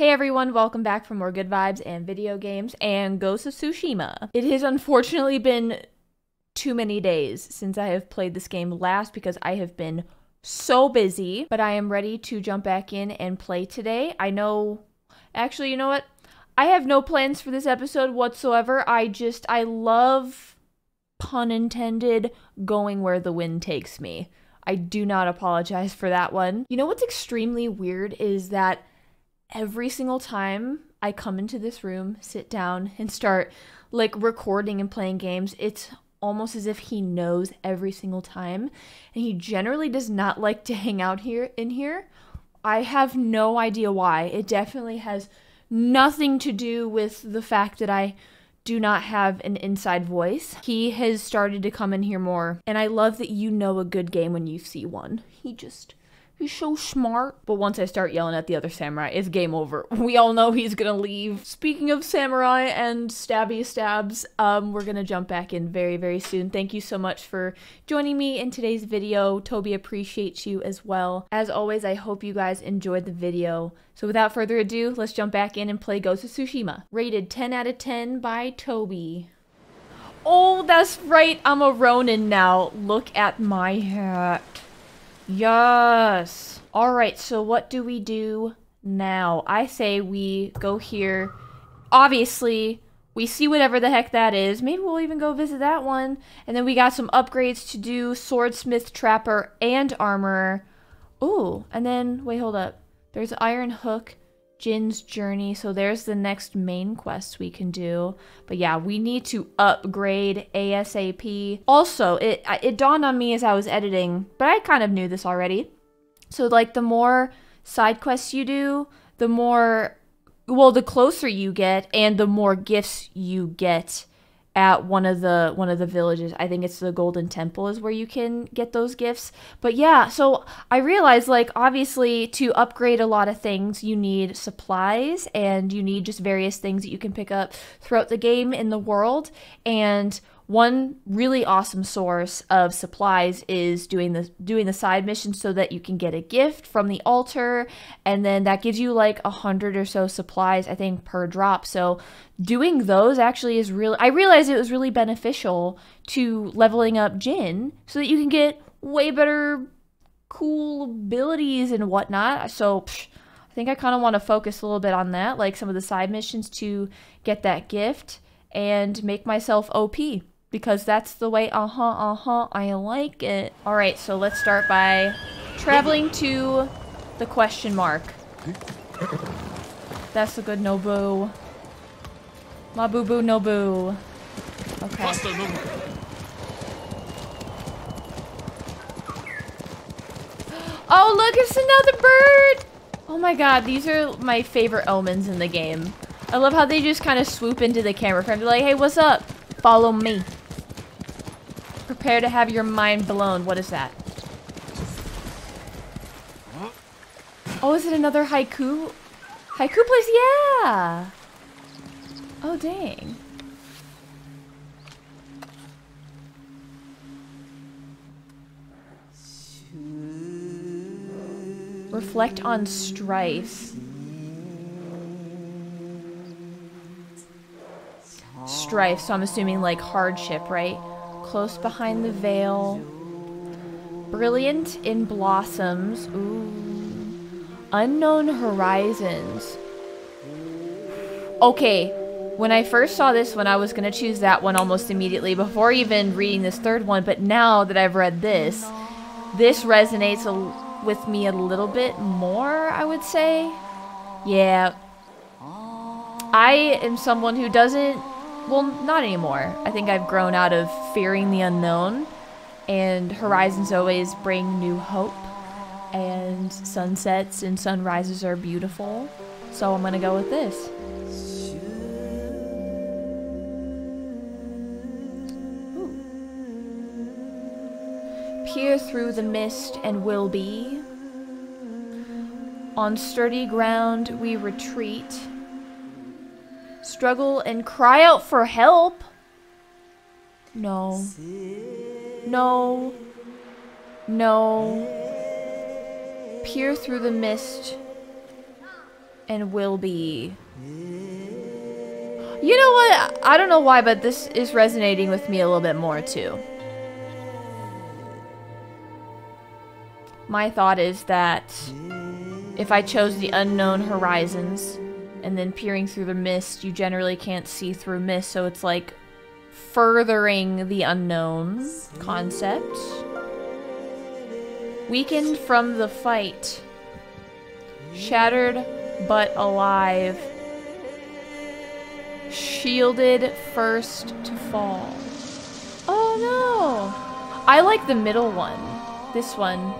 Hey everyone, welcome back for more good vibes and video games and Ghost of Tsushima. It has unfortunately been too many days since I have played this game last because I have been so busy, but I am ready to jump back in and play today. I know, actually, you know what? I have no plans for this episode whatsoever. I love, pun intended, going where the wind takes me. I do not apologize for that one. You know what's extremely weird is that every single time I come into this room, sit down, and start like recording and playing games, it's almost as if he knows every single time. And he generally does not like to hang out in here. I have no idea why. It definitely has nothing to do with the fact that I do not have an inside voice. He has started to come in here more. And I love that you know a good game when you see one. He's so smart. But once I start yelling at the other samurai, it's game over. We all know he's gonna leave. Speaking of samurai and stabby stabs, we're gonna jump back in very, very soon. Thank you so much for joining me in today's video. Toby appreciates you as well. As always, I hope you guys enjoyed the video. So without further ado, let's jump back in and play Ghost of Tsushima. Rated 10 out of 10 by Toby. Oh, that's right. I'm a Ronin now. Look at my hat. Yes. All right, so what do we do now? I say we go here. Obviously, we see whatever the heck that is. Maybe we'll even go visit that one. And then we got some upgrades to do. Swordsmith, Trapper, and Armorer. Ooh, and then, wait, hold up. There's Iron Hook, Jin's Journey. So there's the next main quest we can do. But yeah, we need to upgrade ASAP. Also, it dawned on me as I was editing, but I kind of knew this already. So like the more side quests you do, the more, well, the closer you get and the more gifts you get at one of the villages. I think it's the Golden Temple is where you can get those gifts. But yeah, so I realized, like, obviously to upgrade a lot of things you need supplies and you need just various things that you can pick up throughout the game in the world. And one really awesome source of supplies is doing the side missions so that you can get a gift from the altar, and then that gives you like 100 or so supplies, I think, per drop. So doing those actually is really, I realized it was really beneficial to leveling up Jin so that you can get way better cool abilities and whatnot. So I think I kind of want to focus a little bit on that, like some of the side missions to get that gift and make myself OP. Because that's the way, I like it. All right, so let's start by traveling to the question mark. That's the good Nobu. My boo-boo Nobu. Okay. Oh, look, it's another bird! Oh my god, these are my favorite omens in the game. I love how they just kind of swoop into the camera frame and be like, hey, what's up? Follow me. Prepare to have your mind blown. What is that? Oh, is it another haiku? Haiku place? Yeah! Oh, dang. Reflect on strife. Strife, so I'm assuming like hardship, right? Close behind the veil. Brilliant in blossoms. Ooh. Unknown horizons. Okay, when I first saw this one, I was gonna choose that one almost immediately before even reading this third one, but now that I've read this, this resonates with me a little bit more, I would say. Yeah. I am someone who doesn't, well, not anymore. I think I've grown out of fearing the unknown, and horizons always bring new hope, and sunsets and sunrises are beautiful, so I'm gonna go with this. Ooh. Peer through the mist and will be. On sturdy ground we retreat. Struggle and cry out for help. No. No. No. Peer through the mist and will be. You know what? I don't know why, but this is resonating with me a little bit more too. My thought is that if I chose the unknown horizons and then peering through the mist, you generally can't see through mist, so it's like furthering the unknown concept. Weakened from the fight. Shattered but alive. Shielded first to fall. Oh no! I like the middle one. This one.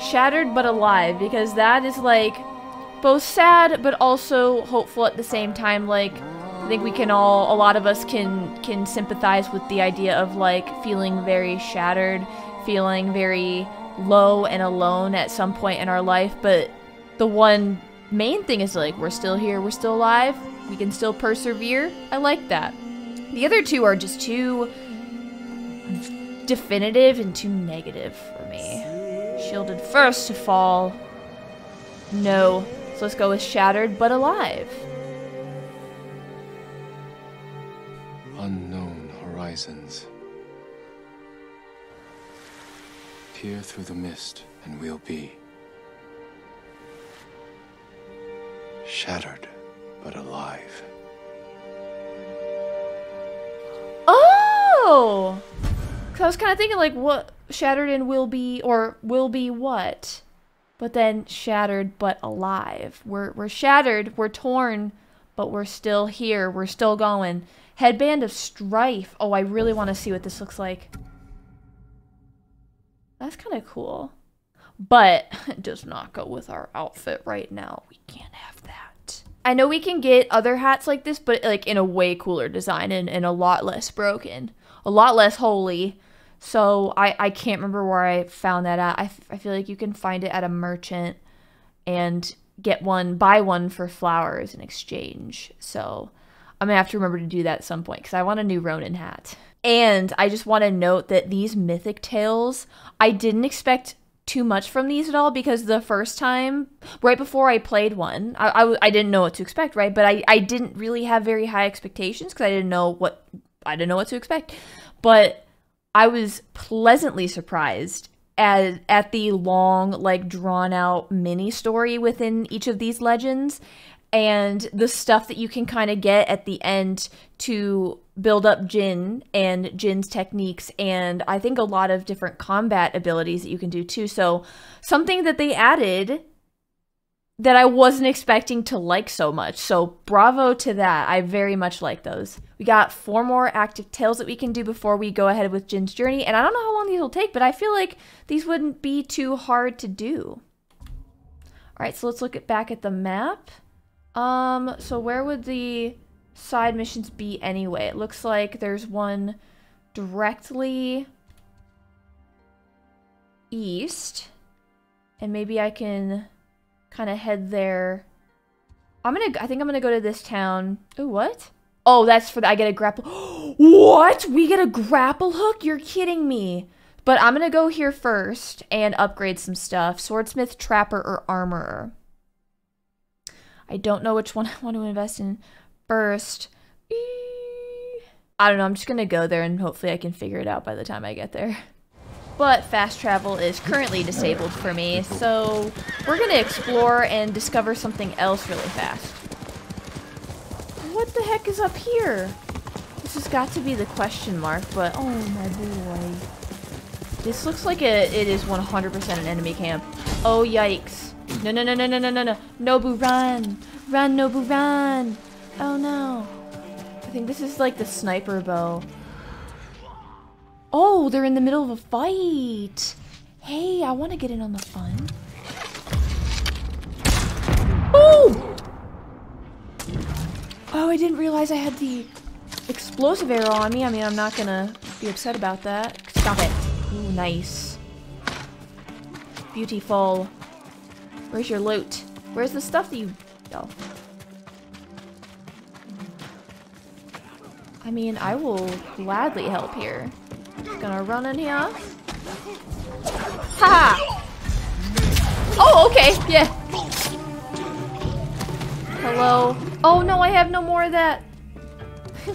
Shattered but alive, because that is like both sad but also hopeful at the same time. Like, I think we can all, a lot of us can sympathize with the idea of like feeling very shattered, feeling very low and alone at some point in our life, but the one main thing is like, we're still here, we're still alive, we can still persevere. I like that. The other two are just too definitive and too negative for me. Shielded first to fall. No. So let's go with shattered but alive. Unknown horizons. Peer through the mist and we'll be shattered but alive. Oh! Cause I was kind of thinking like, what, shattered and will be, or will be what? But then shattered but alive. We're shattered, we're torn, but we're still here, we're still going. Headband of Strife. Oh, I really want to see what this looks like. That's kind of cool. But it does not go with our outfit right now. We can't have that. I know we can get other hats like this, but like in a way cooler design and a lot less broken. A lot less holy. So I can't remember where I found that at. I feel like you can find it at a merchant and get one, buy one for flowers in exchange. So I'm gonna have to remember to do that at some point because I want a new Ronin hat. And I just want to note that these mythic tales, I didn't expect too much from these at all, because the first time, right before I played one, I didn't know what to expect, right? But I didn't really have very high expectations because I didn't know what to expect. But I was pleasantly surprised at the long, like, drawn out mini story within each of these legends, and the stuff that you can kind of get at the end to build up Jin and Jin's techniques, and I think a lot of different combat abilities that you can do too. So something that they added that I wasn't expecting to like so much. So bravo to that. I very much like those. We got 4 more active tales that we can do before we go ahead with Jin's journey. And I don't know how long these will take, but I feel like these wouldn't be too hard to do. All right, so let's look back at the map. So where would the side missions be anyway? It looks like there's one directly east, and maybe I can kind of head there. I think I'm gonna go to this town. Ooh, what? Oh, that's for the, I get a grapple. What? We get a grapple hook? You're kidding me. But I'm gonna go here first and upgrade some stuff. Swordsmith, trapper, or armorer. I don't know which one I want to invest in first. I don't know, I'm just gonna go there and hopefully I can figure it out by the time I get there. But fast travel is currently disabled for me, so we're gonna explore and discover something else really fast. What the heck is up here? This has got to be the question mark, but oh my boy. This looks like it is 100% an enemy camp. Oh yikes. No, no, no, no, no, no, no, no. Nobu, run! Run, Nobu, run! Oh, no. I think this is, like, the sniper bow. Oh, they're in the middle of a fight! Hey, I want to get in on the fun. Oh! Oh, I didn't realize I had the explosive arrow on me. I mean, I'm not gonna be upset about that. Stop it. Ooh, nice. Beautiful. Where's your loot? Where's the stuff that you... Oh. I mean, I will gladly help here. Just gonna run in here. Ha! Oh, okay, yeah. Hello? Oh no, I have no more of that!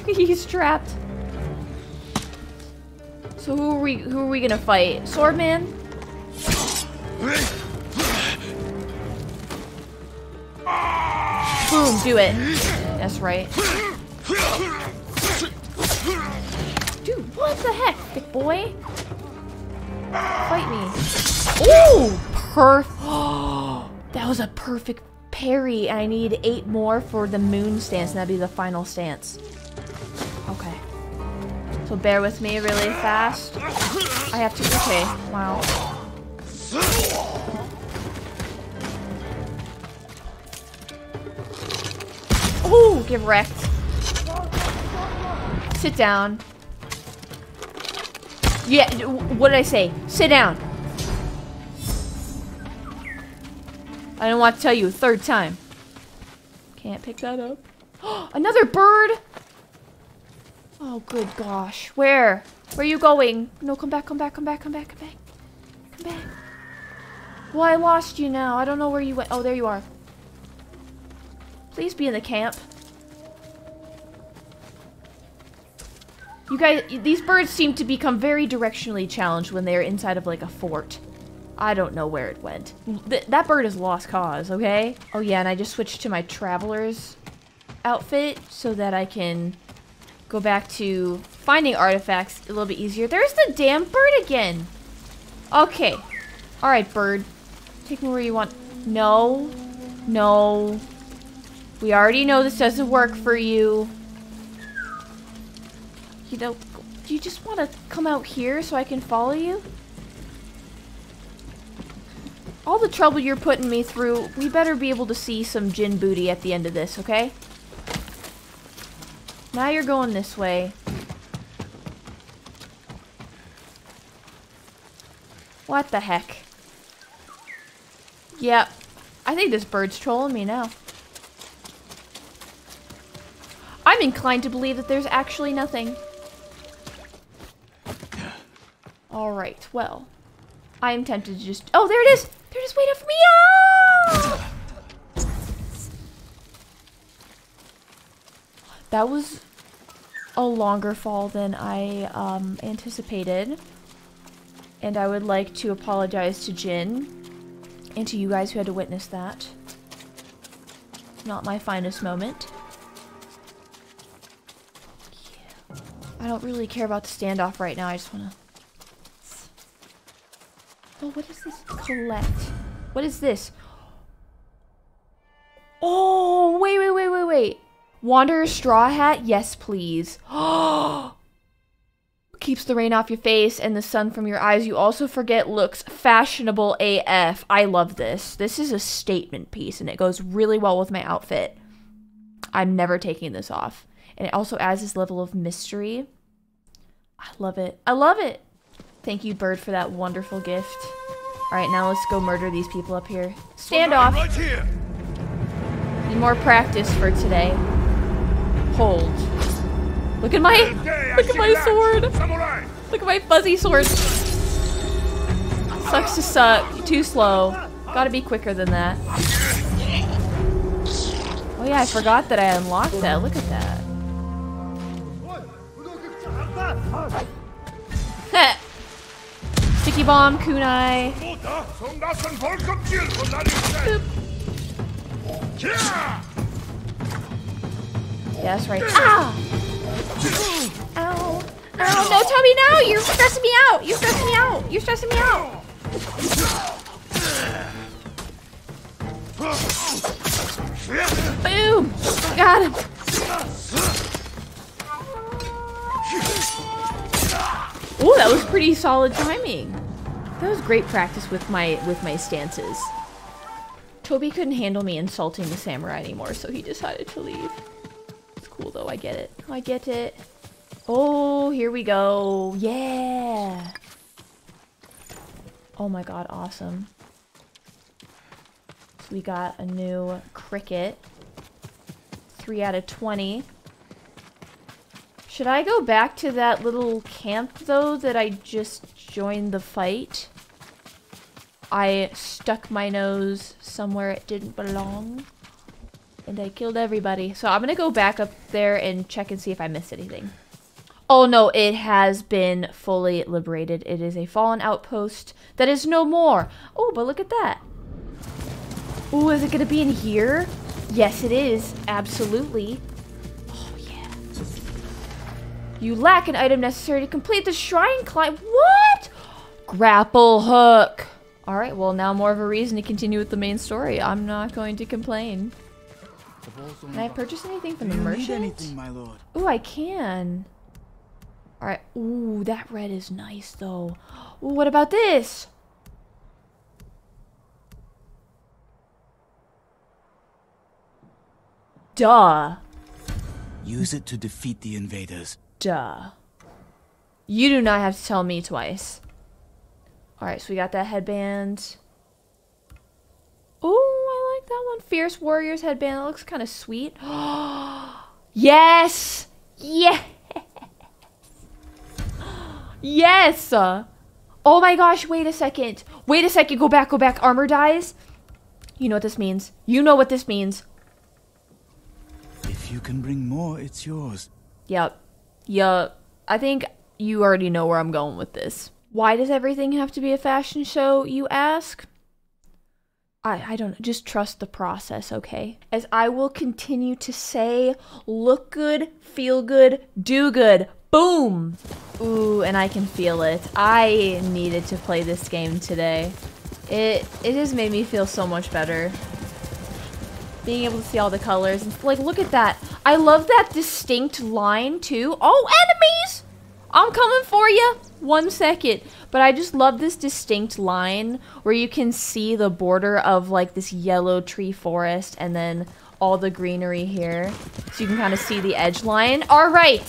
He's trapped. So who are we gonna fight? Swordman? Boom, do it. That's right. Dude, what the heck, thick boy? Fight me. Ooh! Oh, that was a perfect parry. I need 8 more for the moon stance, and that'd be the final stance. Okay. So bear with me really fast. I have to. Okay. Wow. Oh, get wrecked. Sit down. Yeah, what did I say? Sit down. I didn't want to tell you a third time. Can't pick that up. Another bird! Oh, good gosh. Where? Where are you going? No, come back, come back, come back, come back, come back. Come back. Well, I lost you now. I don't know where you went. Oh, there you are. Please be in the camp. You guys, these birds seem to become very directionally challenged when they're inside of, like, a fort. I don't know where it went. That bird is lost cause, okay? Oh yeah, and I just switched to my traveler's outfit so that I can go back to finding artifacts a little bit easier. There's the damn bird again! Okay. Alright, bird. Take me where you want. No. No. We already know this doesn't work for you. You know, do you just want to come out here so I can follow you? All the trouble you're putting me through, we better be able to see some Jin booty at the end of this, okay? Now you're going this way. What the heck? Yep. I think this bird's trolling me now. I'm inclined to believe that there's actually nothing. Alright, well. I am tempted to just- Oh, there it is! They're just waiting for me! Oh! That was a longer fall than I anticipated. And I would like to apologize to Jin and to you guys who had to witness that. Not my finest moment. Yeah. I don't really care about the standoff right now, I just wanna... Oh, what is this? Collect. What is this? Oh, wait, wait, wait, wait, wait. Wanderer's straw hat? Yes, please. Oh! Keeps the rain off your face and the sun from your eyes. You also forget looks fashionable AF. I love this. This is a statement piece, and it goes really well with my outfit. I'm never taking this off. And it also adds this level of mystery. I love it. I love it. Thank you, bird, for that wonderful gift. Alright, now let's go murder these people up here. Stand off! Right here. Need more practice for today. Hold. Look at my sword! Samurai. Look at my fuzzy sword! Sucks to suck. Too slow. Gotta be quicker than that. Oh yeah, I forgot that I unlocked that. Look at that. Heh! Sticky bomb, kunai. Boop. Yeah, that's right. Ah! Ow! Ow! No, Toby, no! You're stressing me out! You're stressing me out! You're stressing me out! Boom! Got him! Oh, that was pretty solid timing. That was great practice with my stances. Toby couldn't handle me insulting the samurai anymore, so he decided to leave. It's cool though, I get it. I get it. Oh, here we go. Yeah! Oh my god, awesome. So we got a new cricket. 3 out of 20. Should I go back to that little camp, though, that I just joined the fight? I stuck my nose somewhere it didn't belong. And I killed everybody. So I'm gonna go back up there and check and see if I missed anything. Oh no, it has been fully liberated. It is a fallen outpost that is no more. Oh, but look at that. Oh, is it gonna be in here? Yes, it is. Absolutely. Oh, yeah. You lack an item necessary to complete the shrine climb. What? Grapple hook. All right, well, now more of a reason to continue with the main story. I'm not going to complain. Can I purchase anything from the merchant? Ooh, I can. All right. Ooh, that red is nice, though. Ooh, what about this? Duh. Use it to defeat the invaders. Duh. You do not have to tell me twice. All right, so we got that headband. Ooh, I like that one. Fierce Warriors headband. That looks kind of sweet. Yes! Yes! Yes! Oh my gosh, wait a second. Wait a second, go back, go back. Armor dies. You know what this means. You know what this means. If you can bring more, it's yours. Yep. Yep. I think you already know where I'm going with this. Why does everything have to be a fashion show, you ask? I don't know. Just trust the process, okay? As I will continue to say, look good, feel good, do good. Boom! Ooh, and I can feel it. I needed to play this game today. It has made me feel so much better. Being able to see all the colors. And, like, look at that. I love that distinct line, too. Oh, enemies! I'm coming for you! 1 second. But I just love this distinct line where you can see the border of, like, this yellow tree forest and then all the greenery here. So you can kind of see the edge line. All right!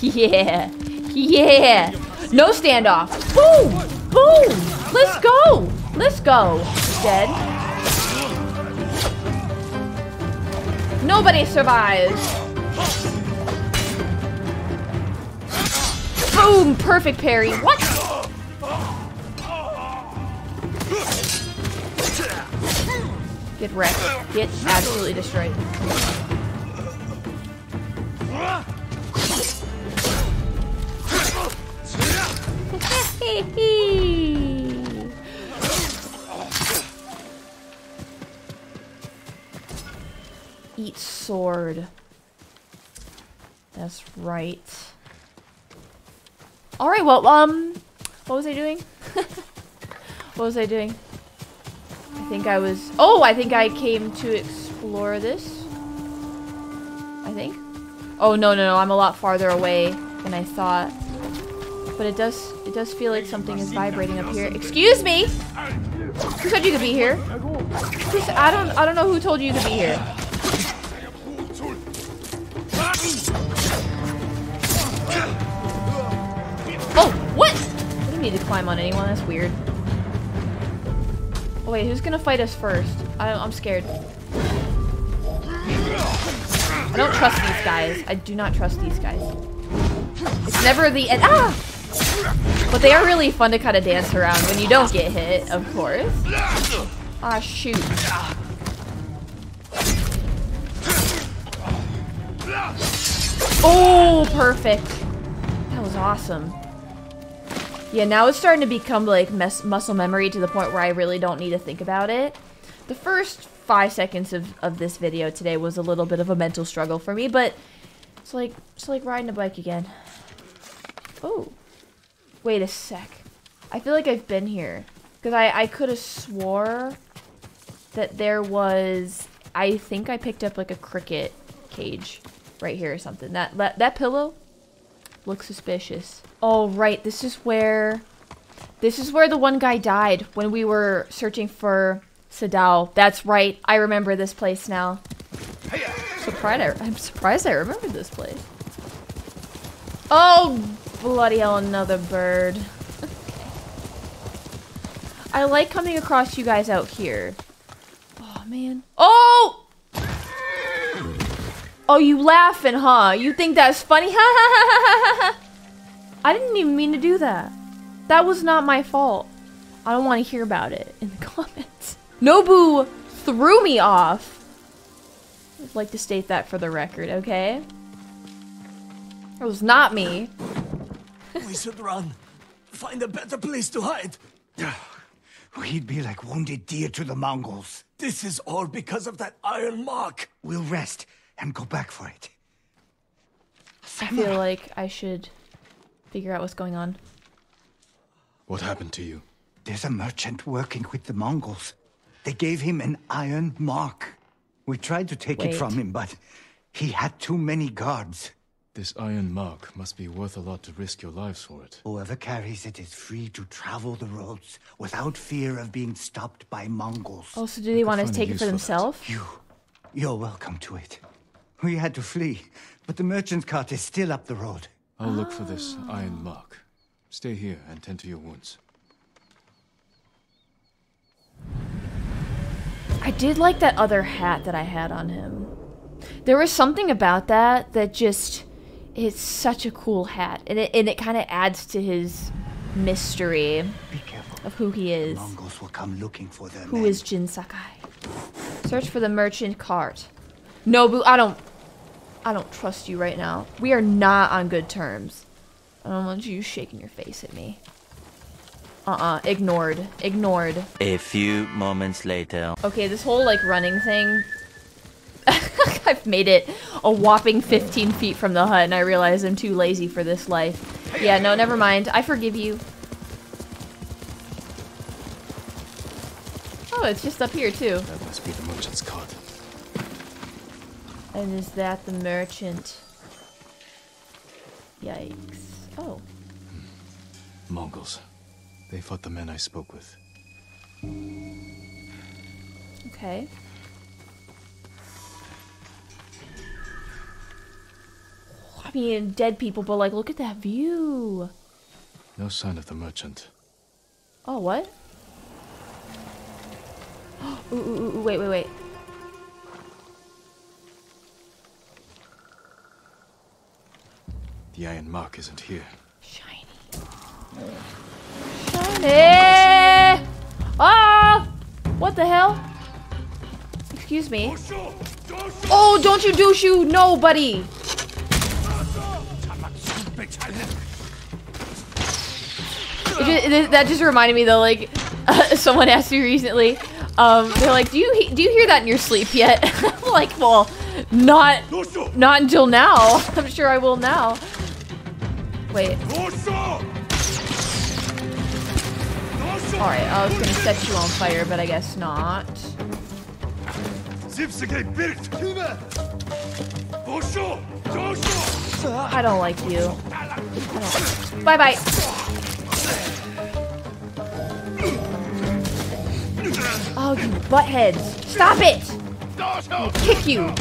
Yeah, yeah. No standoff. Boom, boom. Let's go. Let's go. Dead. Nobody survives. Boom, perfect parry. What? Get wrecked. Get absolutely destroyed. Eat sword. That's right. All right, well, what was I doing? What was I doing? I think I was, oh, I think I came to explore this. I think. Oh, no, no, no, I'm a lot farther away than I thought. But it does feel like something is vibrating up here. Excuse me! Who said you could be here? I don't know who told you to be here. Oh, what? I didn't need to climb on anyone, that's weird. Oh wait, who's gonna fight us first? I'm scared. I don't trust these guys. I do not trust these guys. It's never the end. Ah! But they are really fun to kind of dance around when you don't get hit, of course. Ah, shoot. Oh, perfect. That was awesome. Yeah, now it's starting to become like muscle memory to the point where I really don't need to think about it. The first 5 seconds of this video today was a little bit of a mental struggle for me, but it's like riding a bike again. Oh. Wait a sec. I feel like I've been here. Because I could have swore that there was... I think I picked up like a cricket cage right here or something. That pillow looks suspicious. Oh, right. This is where the one guy died when we were searching for Sadao. That's right. I remember this place now. I'm surprised I remembered this place. Oh, bloody hell, another bird. Okay. I like coming across you guys out here. Oh, man. Oh! Oh, you laughing, huh? You think that's funny? Ha ha ha ha ha! I didn't even mean to do that. That was not my fault. I don't want to hear about it in the comments. Nobu threw me off. I'd like to state that for the record, okay? It was not me. We should run. Find a better place to hide. We'd be like wounded deer to the Mongols. This is all because of that iron mark. We'll rest and go back for it. I feel like I should figure out what's going on. What happened to you? There's a merchant working with the Mongols. They gave him an iron mark. We tried to take it from him, but he had too many guards. This iron mark must be worth a lot to risk your lives for it. Whoever carries it is free to travel the roads without fear of being stopped by Mongols. Oh, so do they want to take it for themselves? You're welcome to it. We had to flee, but the merchant's cart is still up the road. I'll look for this iron mark. Stay here and tend to your wounds. I did like that other hat that I had on him. There was something about that that just... It's such a cool hat, and it kind of adds to his mystery of who he is. The Mongols will come looking for them. Who is Jin Sakai? Search for the merchant cart. Nobu, I don't trust you right now. We are not on good terms. I don't want you shaking your face at me. Ignored. Ignored. A few moments later. Okay, this whole like running thing. I've made it a whopping 15 feet from the hut, and I realize I'm too lazy for this life. Yeah, no, never mind. I forgive you. Oh, it's just up here, too. That must be the merchant's cart. And is that the merchant? Yikes. Oh. Mongols. They fought the men I spoke with. Okay. I mean, dead people, but like, look at that view. No sign of the merchant. Oh, what? Ooh, wait. The iron mark isn't here. Shiny. Shiny! Ah! What the hell? Excuse me. Oh, don't you douche, nobody! That just reminded me though, like, someone asked me recently, they're like, do you hear that in your sleep yet? I'm like, well, not until now. I'm sure I will now. Wait. Alright, I was gonna set you on fire, but I guess not. I don't like you. Bye-bye. Oh, you buttheads. Stop it! I'll kick you.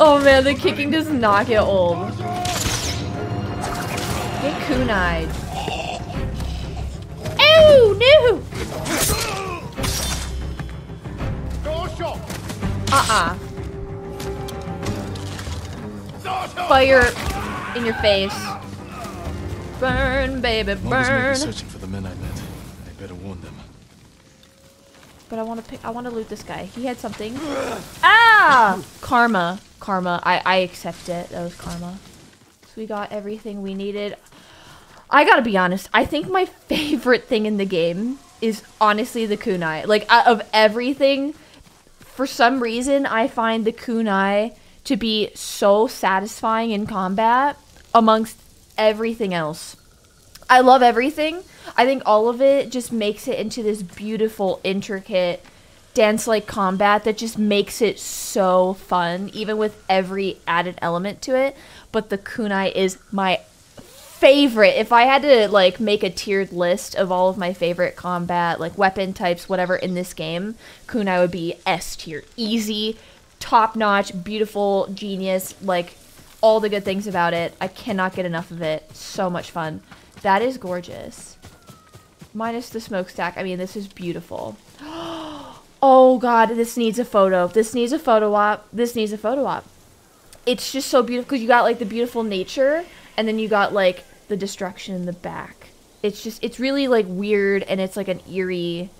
Oh, man, the kicking does not get old. Get kunai'd. Ew, no! Fire in your face. Burn, baby, burn. Mongols may be searching for the men I met. I better warn them. But I want to loot this guy. He had something. Ah! Karma. Karma. I accept it. That was karma. So we got everything we needed. I gotta be honest. I think my favorite thing in the game is honestly the kunai. Like, of everything... For some reason, I find the kunai to be so satisfying in combat amongst everything else. I love everything. I think all of it just makes it into this beautiful, intricate, dance-like combat that just makes it so fun, even with every added element to it. But the kunai is my favorite. If I had to, like, make a tiered list of all of my favorite combat, like, weapon types, whatever, in this game, kunai would be S tier. Easy, top-notch, beautiful, genius, like, all the good things about it. I cannot get enough of it. So much fun. That is gorgeous. Minus the smokestack. I mean, this is beautiful. Oh, God, this needs a photo. This needs a photo op. This needs a photo op. It's just so beautiful, because you got, like, the beautiful nature, and then you got, like, the destruction in the back. It's just, it's really like weird, and it's like an eerie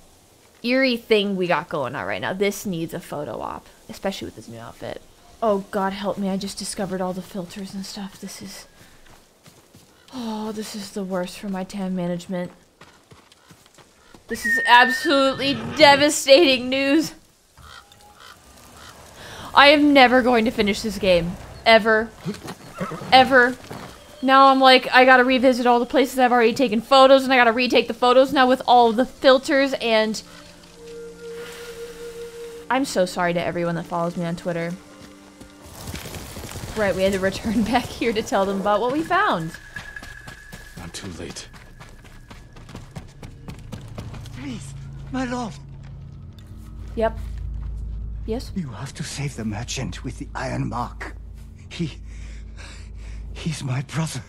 thing we got going on right now. This needs a photo op, especially with this new outfit. Oh God, help me! I just discovered all the filters and stuff. This is, oh, this is the worst for my tan management. This is absolutely devastating news. I am never going to finish this game, ever, ever. Now I'm like, I gotta revisit all the places I've already taken photos, and I gotta retake the photos now with all the filters, and... I'm so sorry to everyone that follows me on Twitter. Right, we had to return back here to tell them about what we found. I'm too late. Please, my love. Yep. Yes? You have to save the merchant with the iron mark. He's my brother.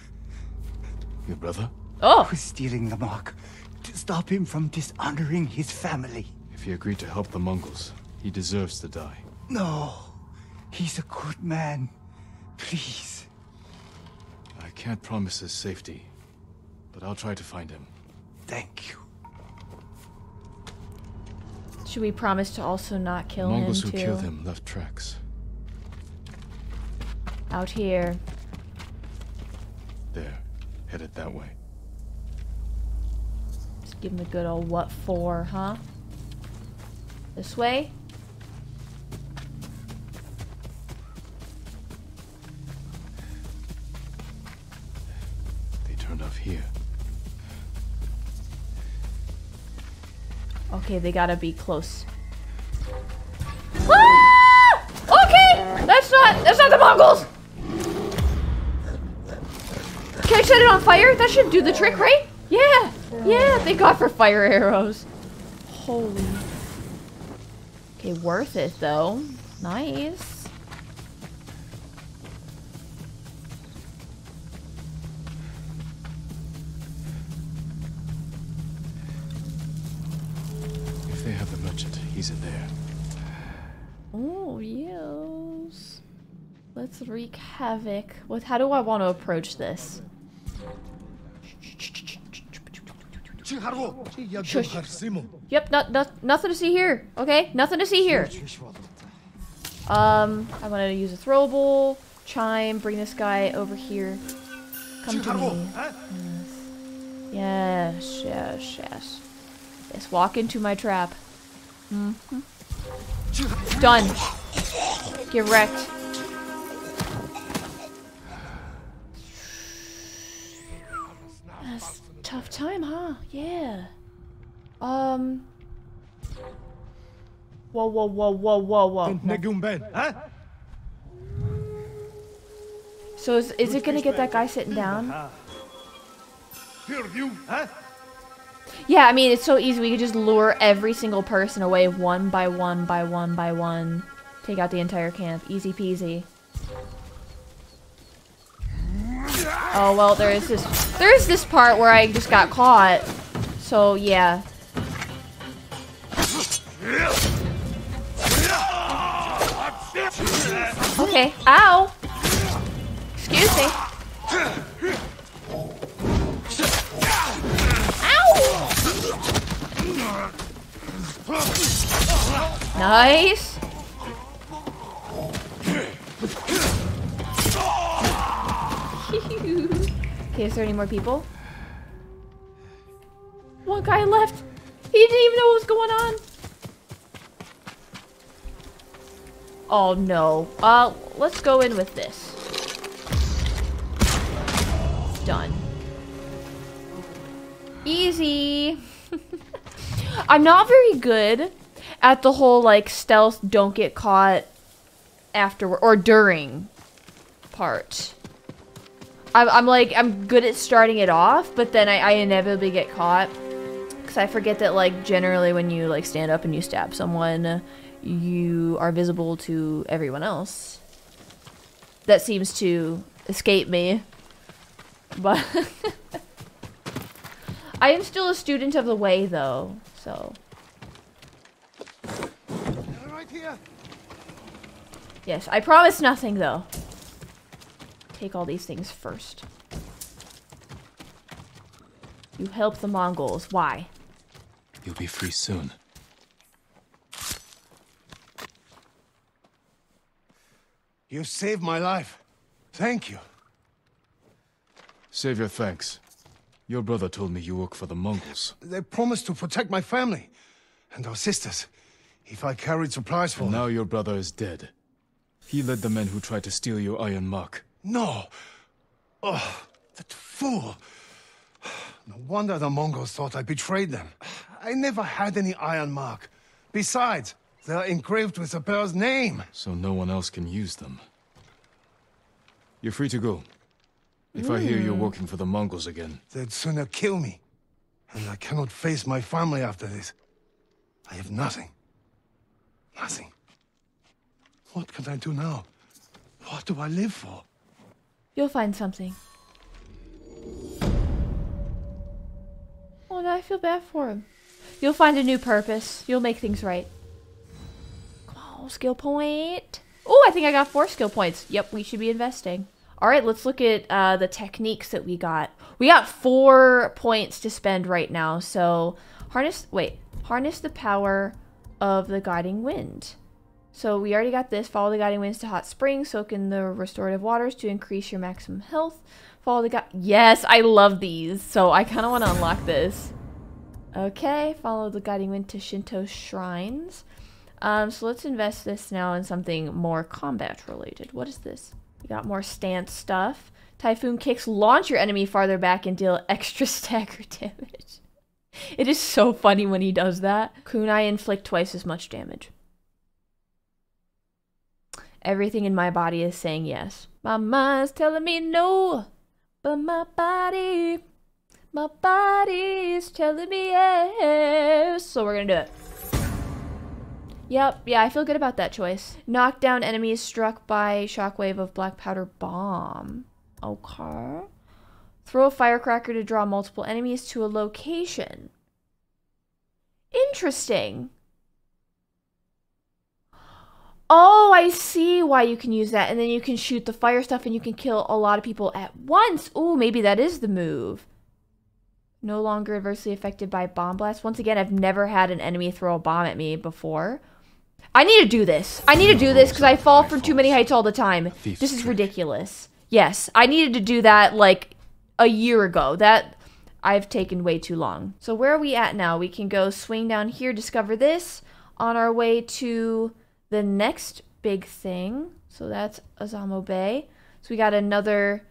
Your brother? Oh! Who's stealing the mark to stop him from dishonoring his family. If he agreed to help the Mongols, he deserves to die. No. He's a good man. Please. I can't promise his safety, but I'll try to find him. Thank you. Should we promise to also not kill him, too? The Mongols who killed him left tracks. Out here. There. Headed that way. Just give him a good old what for, huh? This way? They turned off here. Okay, they gotta be close. Ah! Okay! That's not the Mongols! Can I set it on fire? That should do the trick, right? Yeah! Yeah, thank God for fire arrows. Holy. Okay, worth it though. Nice. If they have the merchant, he's in there. Oh, yes. Let's wreak havoc. With how do I want to approach this? Shush. Yep, nothing to see here. Okay, nothing to see here. I wanted to use a throwable chime. Bring this guy over here. Come to me. Yes, yes, yes. Yes, walk into my trap. Mm-hmm. Done. Get wrecked. Tough time, huh? Yeah. Whoa, whoa, whoa, whoa, whoa, whoa. So is it gonna get that guy sitting down? Yeah, I mean, it's so easy. We could just lure every single person away one by one by one by one. Take out the entire camp. Easy peasy. Oh, well, there is this part where I just got caught. So, yeah. Okay. Ow! Excuse me. Ow! Nice! Okay, is there any more people? One guy left. He didn't even know what was going on. Oh no. Let's go in with this. Done. Easy. I'm not very good at the whole like stealth, don't get caught afterward or during part. I'm good at starting it off, but then I inevitably get caught. Because I forget that, like, generally when you, like, stand up and you stab someone, you are visible to everyone else. That seems to escape me. But... I am still a student of the way, though, so... Right here. Yes, I promise nothing, though. Take all these things first. You helped the Mongols. Why? You'll be free soon. You saved my life. Thank you. Save your thanks. Your brother told me you work for the Mongols. They promised to protect my family and our sisters if I carried supplies for them. Now your brother is dead. He led the men who tried to steal your iron mark. No! Oh, that fool! No wonder the Mongols thought I betrayed them. I never had any iron mark. Besides, they are engraved with the bear's name. So no one else can use them. You're free to go. If I hear you're working for the Mongols again... They'd sooner kill me. And I cannot face my family after this. I have nothing. Nothing. What can I do now? What do I live for? You'll find something. Oh, now I feel bad for him. You'll find a new purpose. You'll make things right. Come on, skill point. Oh, I think I got 4 skill points. Yep, we should be investing. All right, let's look at the techniques that we got. We got 4 points to spend right now. So harness the power of the guiding wind. So we already got this. Follow the guiding winds to hot springs. Soak in the restorative waters to increase your maximum health. Follow the Yes, I love these. So I kind of want to unlock this. Okay, follow the guiding wind to Shinto shrines. So let's invest this now in something more combat related. What is this? We got more stance stuff. Typhoon kicks. Launch your enemy farther back and deal extra stagger damage. It is so funny when he does that. Kunai inflict twice as much damage. Everything in my body is saying yes. My mind's telling me no, but my body is telling me yes. So we're gonna do it. Yep, yeah, I feel good about that choice. Knock down enemies struck by shockwave of black powder bomb. Okay. Throw a firecracker to draw multiple enemies to a location. Interesting. Oh, I see why you can use that. And then you can shoot the fire stuff and you can kill a lot of people at once. Ooh, maybe that is the move. No longer adversely affected by bomb blasts. Once again, I've never had an enemy throw a bomb at me before. I need to do this. I need to do this because I fall from too many heights all the time. This is ridiculous. Yes, I needed to do that like a year ago. That I've taken way too long. So where are we at now? We can go swing down here, discover this on our way to... the next big thing, so that's Azamo Bay. So we got another,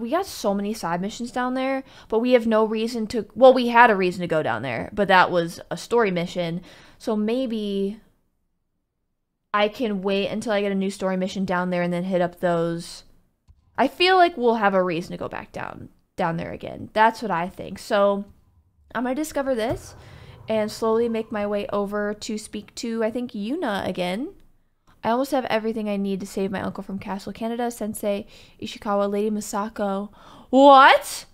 we got so many side missions down there, but we have no reason to, well, we had a reason to go down there, but that was a story mission. So maybe I can wait until I get a new story mission down there and then hit up those. I feel like we'll have a reason to go back down there again. That's what I think. So I'm gonna discover this and slowly make my way over to speak to, I think, Yuna again. I almost have everything I need to save my uncle from Castle Canada, Sensei Ishikawa, Lady Masako. What?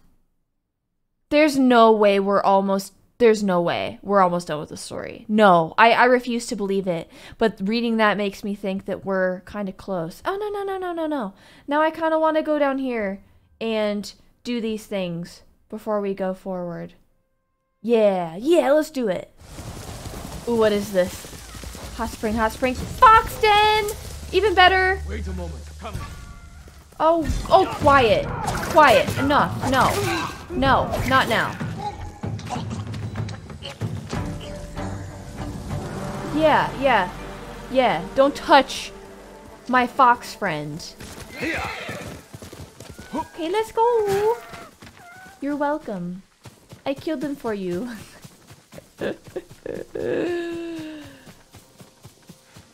There's no way we're almost... there's no way we're almost done with the story. No, I refuse to believe it. But reading that makes me think that we're kind of close. Oh, no, no, no, no, no, no. Now I kind of want to go down here and do these things before we go forward. Yeah, yeah, let's do it. Ooh, what is this? Hot spring, hot spring. Fox den! Even better. Wait a moment, come. Oh, oh, quiet. Quiet, enough, no. No, not now. Yeah, yeah, yeah. Don't touch my fox friend. Okay, let's go. You're welcome. I killed them for you.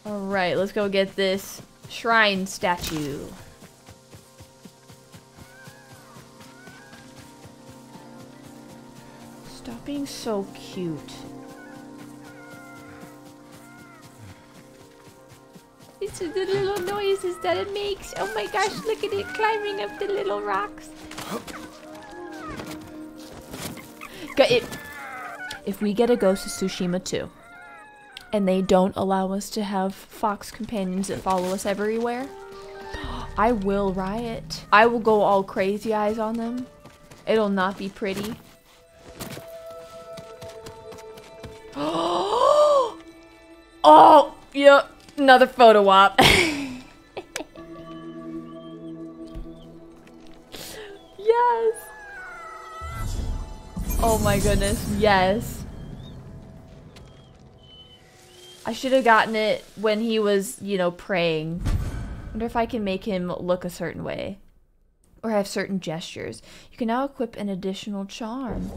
Alright, let's go get this shrine statue. Stop being so cute. It's the little noises that it makes. Oh my gosh, look at it climbing up the little rocks. If we get a Ghost of Tsushima 2, and they don't allow us to have fox companions that follow us everywhere, I will riot. I will go all crazy eyes on them. It'll not be pretty. Oh, yeah, another photo op. Yes. Oh my goodness, yes. I should have gotten it when he was, you know, praying. I wonder if I can make him look a certain way. Or have certain gestures. You can now equip an additional charm.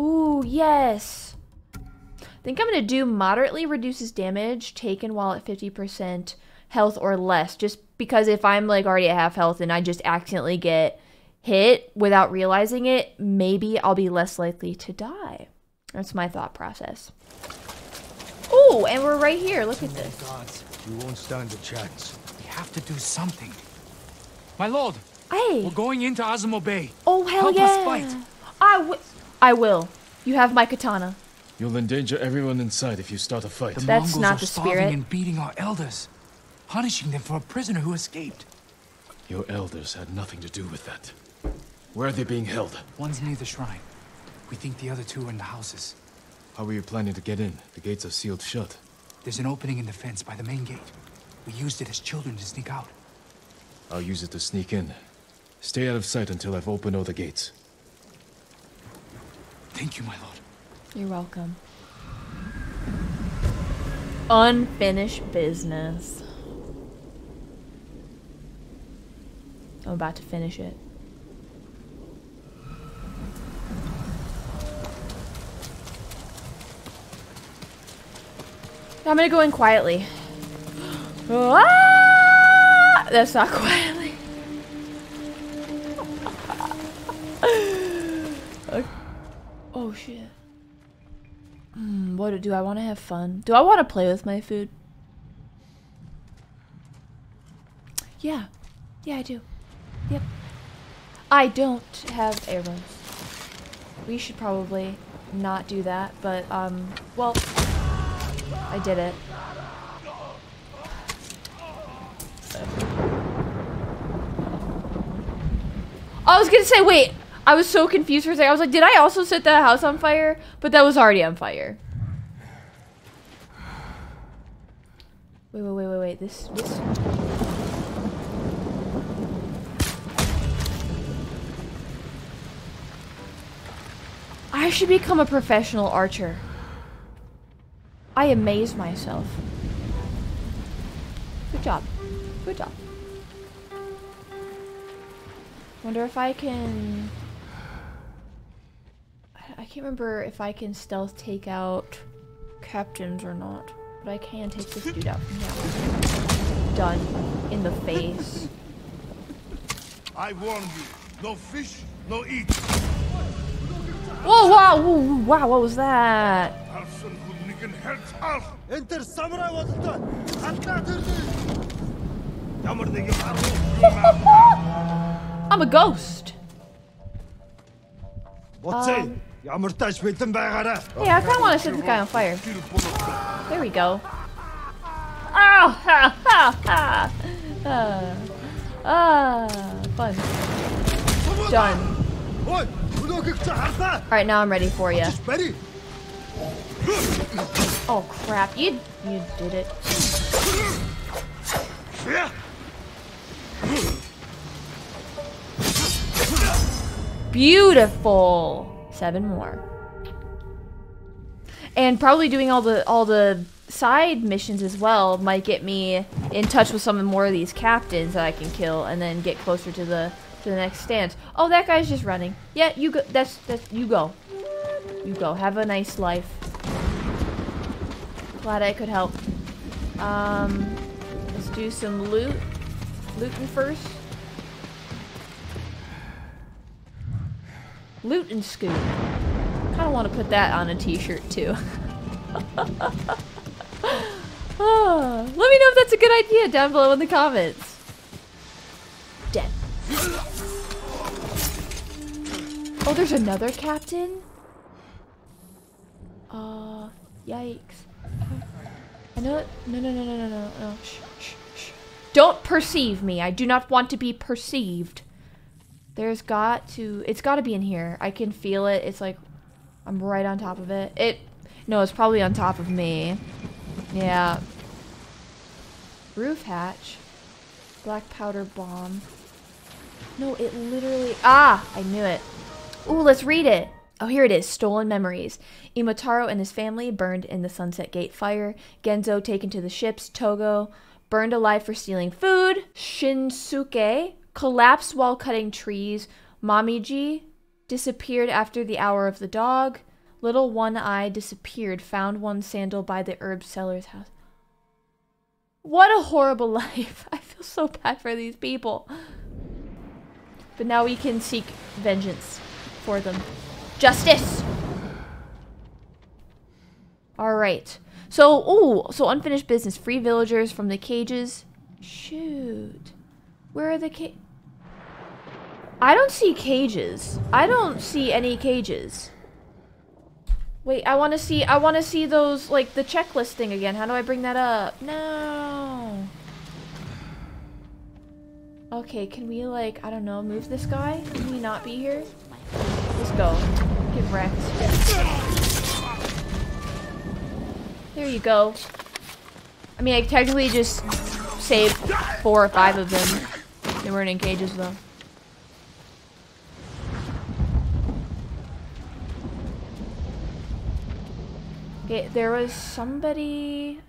Ooh, yes. I think I'm going to do moderately reduces damage taken while at 50% health or less. Just because if I'm like already at half health and I just accidentally get hit without realizing it, maybe I'll be less likely to die. That's my thought process. Oh, and we're right here. Look at this. Gods, you won't stand a chance. We have to do something. My lord. Hey. We're going into Azamo Bay. Oh, hell yeah. Help us fight. I will. You have my katana. You'll endanger everyone inside if you start a fight. The That's Mongols not are the spirit. Starving and beating our elders, punishing them for a prisoner who escaped. Your elders had nothing to do with that. Where are they being held? One's near the shrine. We think the other two are in the houses. How are you planning to get in? The gates are sealed shut. There's an opening in the fence by the main gate. We used it as children to sneak out. I'll use it to sneak in. Stay out of sight until I've opened all the gates. Thank you, my lord. You're welcome. Unfinished business. I'm about to finish it. I'm gonna go in quietly. Ah! That's not quietly. Oh shit. What do I want to have fun? Do I want to play with my food? Yeah. Yeah, I do. Yep. I don't have air runs. We should probably not do that, but, well, I did it. I was gonna say, wait, I was so confused for a second. I was like, did I also set that house on fire? But that was already on fire. Wait, this... I should become a professional archer. I amaze myself. Good job. Good job. Wonder if I can... I can't remember if I can stealth take out captains or not. But I can take this dude out from now. Done. In the face. I warn you, no fish, no eat. Whoa, wow, whoa, wow, what was that? I'm a ghost. Hey, I kinda wanna set this guy on fire. There we go. Oh, ha, ha, ha. Fun. Done. Alright, now I'm ready for you. Oh crap, you did it. Beautiful. 7 more. And probably doing all the side missions as well might get me in touch with some more of these captains that I can kill and then get closer to the next stand. Oh, that guy's just running. Yeah, you go. That's you go. You go. Have a nice life. Glad I could help. Let's do some loot. Looting first. Loot and scoop. Kind of want to put that on a t-shirt too. Oh, let me know if that's a good idea down below in the comments. Dead. Oh, there's another captain? Yikes. I know it. No. Shh. Don't perceive me. I do not want to be perceived. There's got to... It's got to be in here. I can feel it. It's like... I'm right on top of it. It No, it's probably on top of me. Yeah. Roof hatch. Black powder bomb. No, it literally... Ah! I knew it. Ooh, let's read it. Oh, here it is. Stolen memories. Imotaro and his family burned in the Sunset Gate fire. Genzo taken to the ships. Togo burned alive for stealing food. Shinsuke collapsed while cutting trees. Momiji disappeared after the hour of the dog. Little One Eye disappeared. Found one sandal by the herb seller's house. What a horrible life. I feel so bad for these people. But now we can seek vengeance for them. Justice! Alright. So, ooh, so unfinished business. Free villagers from the cages. Shoot. Where are the cages? I don't see cages. I don't see any cages. Wait, I want to see those, like, the checklist thing again. How do I bring that up? No. Okay, can we, like, I don't know, move this guy? Can he not be here? Let's go. Get wrecked. There you go. I mean, I technically just saved 4 or 5 of them. They weren't in cages, though. It, there was somebody...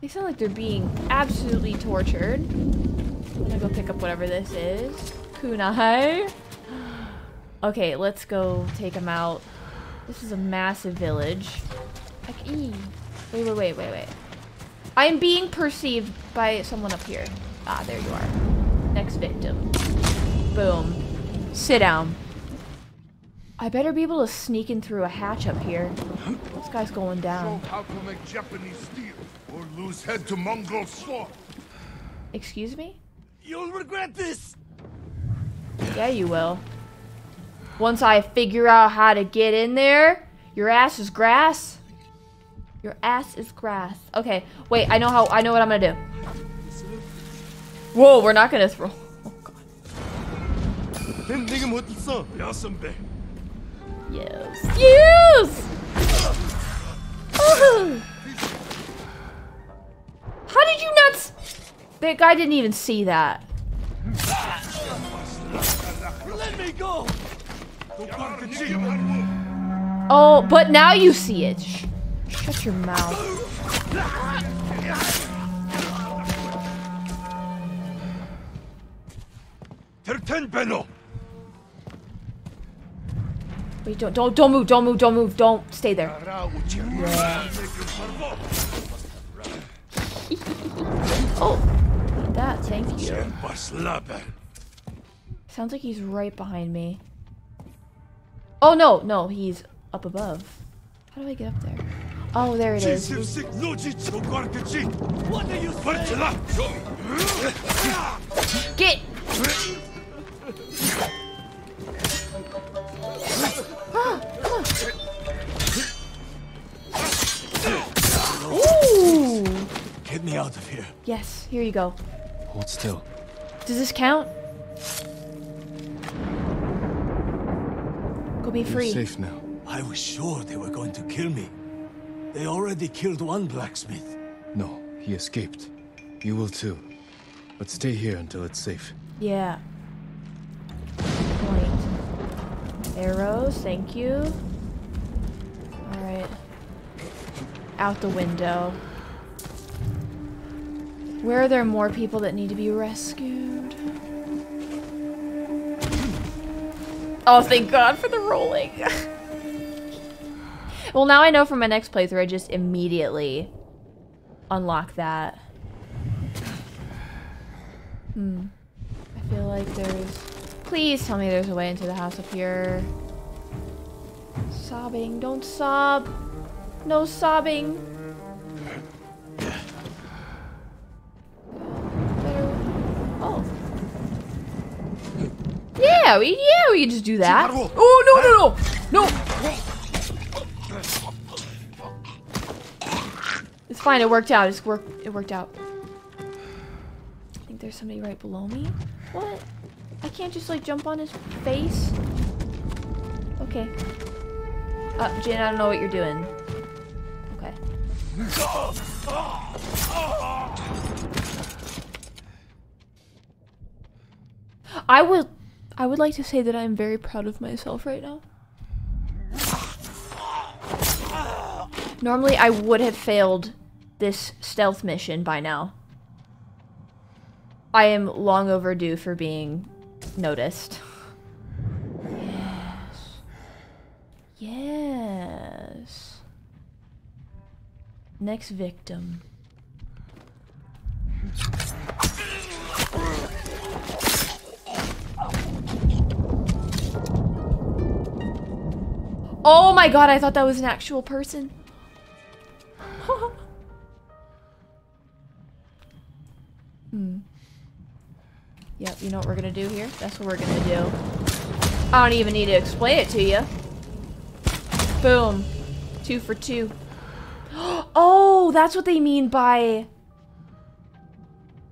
They sound like they're being absolutely tortured. I'm gonna go pick up whatever this is. Kunai. Okay, let's go take them out. This is a massive village. Like, eee. Wait. I am being perceived by someone up here. Ah, there you are. Next victim. Boom. Sit down. I better be able to sneak in through a hatch up here. This guy's going down. Show how to make Japanese steel or lose head to Mongol sword. Excuse me? You'll regret this. Yeah, you will. Once I figure out how to get in there, your ass is grass. Your ass is grass. Okay, wait. I know what I'm gonna do. Whoa, we're not gonna throw. Oh God. Yes. Yes! Oh. How did you not that guy didn't even see that. Let me go. Oh, but now you see it. Shut your mouth. Wait, don't move, don't stay there. Yeah. Oh, eat that, thank you. Sounds like he's right behind me. Oh no, no, he's up above. How do I get up there? Oh, there it is. What are you saying? Get! Ooh. Get me out of here. Yes, here you go. Hold still. Does this count? Go be free. You're safe now. I was sure they were going to kill me. They already killed one blacksmith. No, he escaped. You will too. But stay here until it's safe. Yeah. Arrows, thank you. Alright. Out the window. Where are there more people that need to be rescued? Oh, thank God for the rolling. Well, now I know for my next playthrough, I just immediately unlock that. I feel like there's... Please tell me there's a way into the house up here. Sobbing, don't sob. No sobbing. Oh. Yeah, we can just do that. Oh no. It's fine, it worked out. It worked out. I think there's somebody right below me. What? I can't just, like, jump on his face. Okay. Jin, I don't know what you're doing. Okay. I would like to say that I'm very proud of myself right now. Normally, I would have failed this stealth mission by now. I am long overdue for being noticed. Yes. Yes. Next victim. Oh my god, I thought that was an actual person. Hmm. Yep, you know what we're gonna do here? That's what we're gonna do. I don't even need to explain it to you. Boom. 2 for 2. Oh, that's what they mean by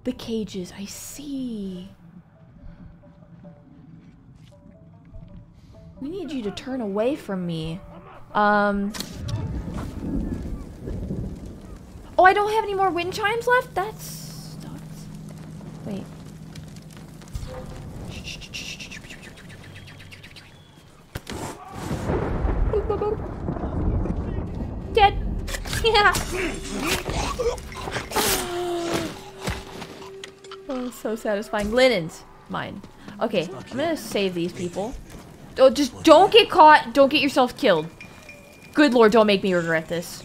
the cages. I see. We need you to turn away from me. Oh, I don't have any more wind chimes left? That sucks. Wait. Dead. Yeah. Oh, so satisfying. Linen's mine. Okay, I'm gonna save these people. Oh, just don't get caught. Don't get yourself killed. Good lord, don't make me regret this.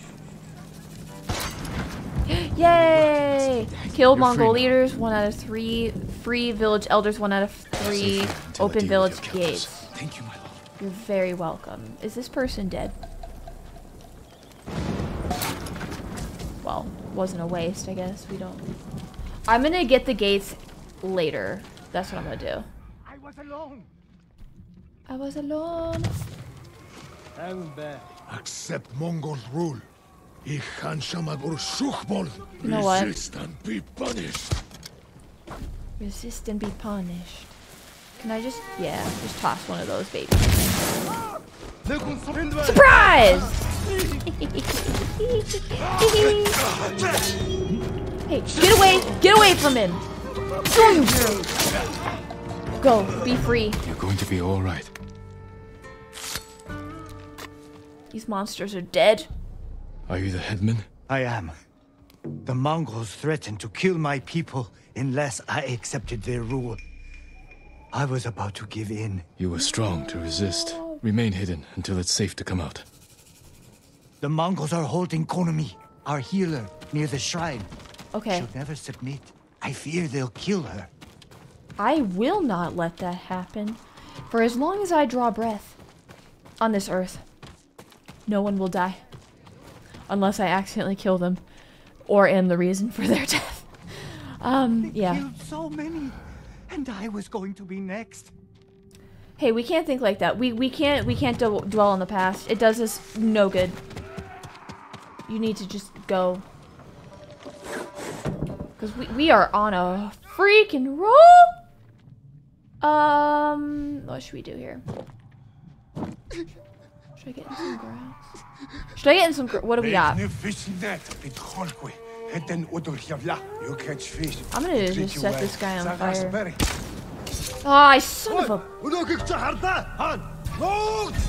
Yay! Kill Mongol leaders, 1 out of 3. Free village elders, 1 out of 3. Open village gates. Thank you, my lord. You're very welcome. Is this person dead? Well, wasn't a waste, I guess. We don't... I'm gonna get the gates later. That's what I'm gonna do. I was alone. I was alone. I'm back. Accept Mongol's rule. You know what? Resist and be punished. Resist and be punished. Can I just... yeah, just toss one of those babies. Surprise! Hey, get away! Get away from him! Go, be free. You're going to be alright. These monsters are dead. Are you the headman? I am. The Mongols threatened to kill my people unless I accepted their rule. I was about to give in. You were strong to resist. Remain hidden until it's safe to come out. The Mongols are holding Konomi, our healer, near the shrine. Okay. She'll never submit. I fear they'll kill her. I will not let that happen. For as long as I draw breath on this earth, no one will die. Unless I accidentally kill them, or am the reason for their death. Yeah. They killed so many, and I was going to be next. Hey, we can't think like that. We can't dwell on the past. It does us no good. You need to just go, because we are on a freaking roll. What should we do here? Should I get in some grass? Should I get in some grass? What do we got? I'm gonna just set this guy on fire. Ah, oh, son of a...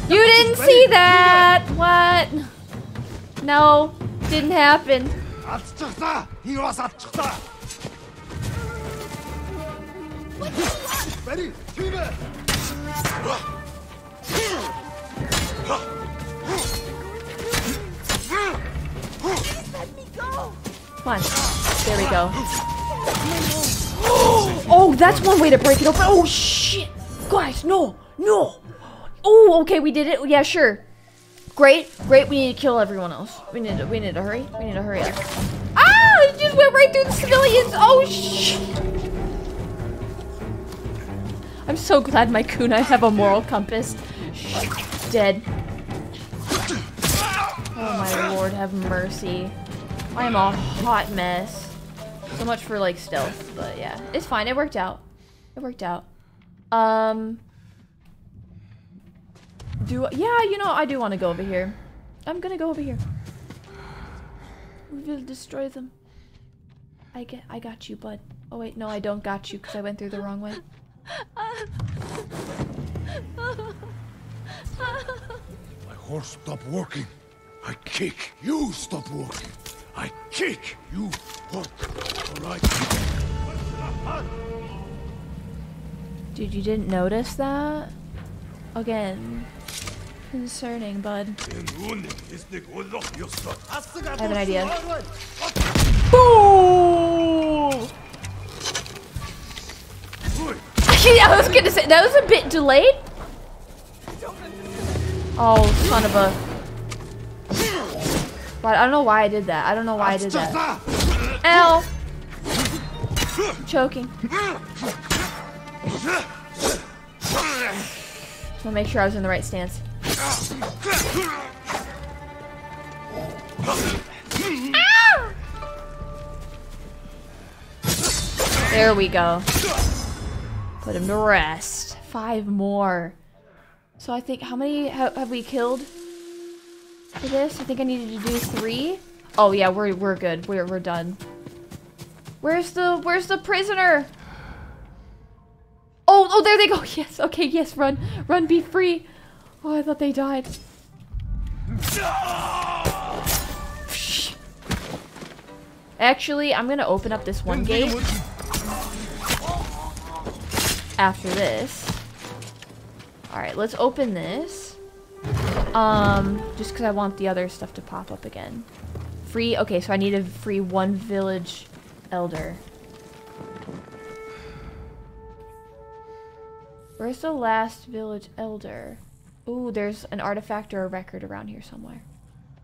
You didn't see that! What? No, didn't happen. Please let me go. Come on. There we go. Oh, that's one way to break it open. Oh, shit. Guys, no. No. Oh, okay, we did it. Yeah, sure. Great. Great, we need to kill everyone else. We need to hurry. We need to hurry up. Ah! It just went right through the civilians. Oh, shit. I'm so glad my kunai have a moral compass. Dead. Oh my lord, have mercy. I am a hot mess. So much for like stealth, but yeah. It's fine, it worked out. It worked out. Do I? Yeah, you know, I do want to go over here. I'm gonna go over here. We will destroy them. I got you, bud. Oh wait, no, I don't got you because I went through the wrong way. My horse stopped working. I kick. You stop working. I kick. You work. All right. Dude, you didn't notice that? Again. Concerning, bud. I have an idea. Boom! I was gonna say, that was a bit delayed. Oh, son of a... But I don't know why I did that. I don't know why I did that. Ow! I'm choking. Just wanna make sure I was in the right stance. Ah! There we go. Put him to rest. 5 more. So I think, how many have we killed for this? I think I needed to do 3. Oh yeah, we're good. We're done. Where's the prisoner? Oh, there they go. Yes. Okay. Yes. Run. Be free. Oh, I thought they died. Actually, I'm gonna open up this one gate after this. Alright, let's open this. Just because I want the other stuff to pop up again. Free, okay, so I need to free 1 village elder. Where's the last village elder? Ooh, there's an artifact or a record around here somewhere.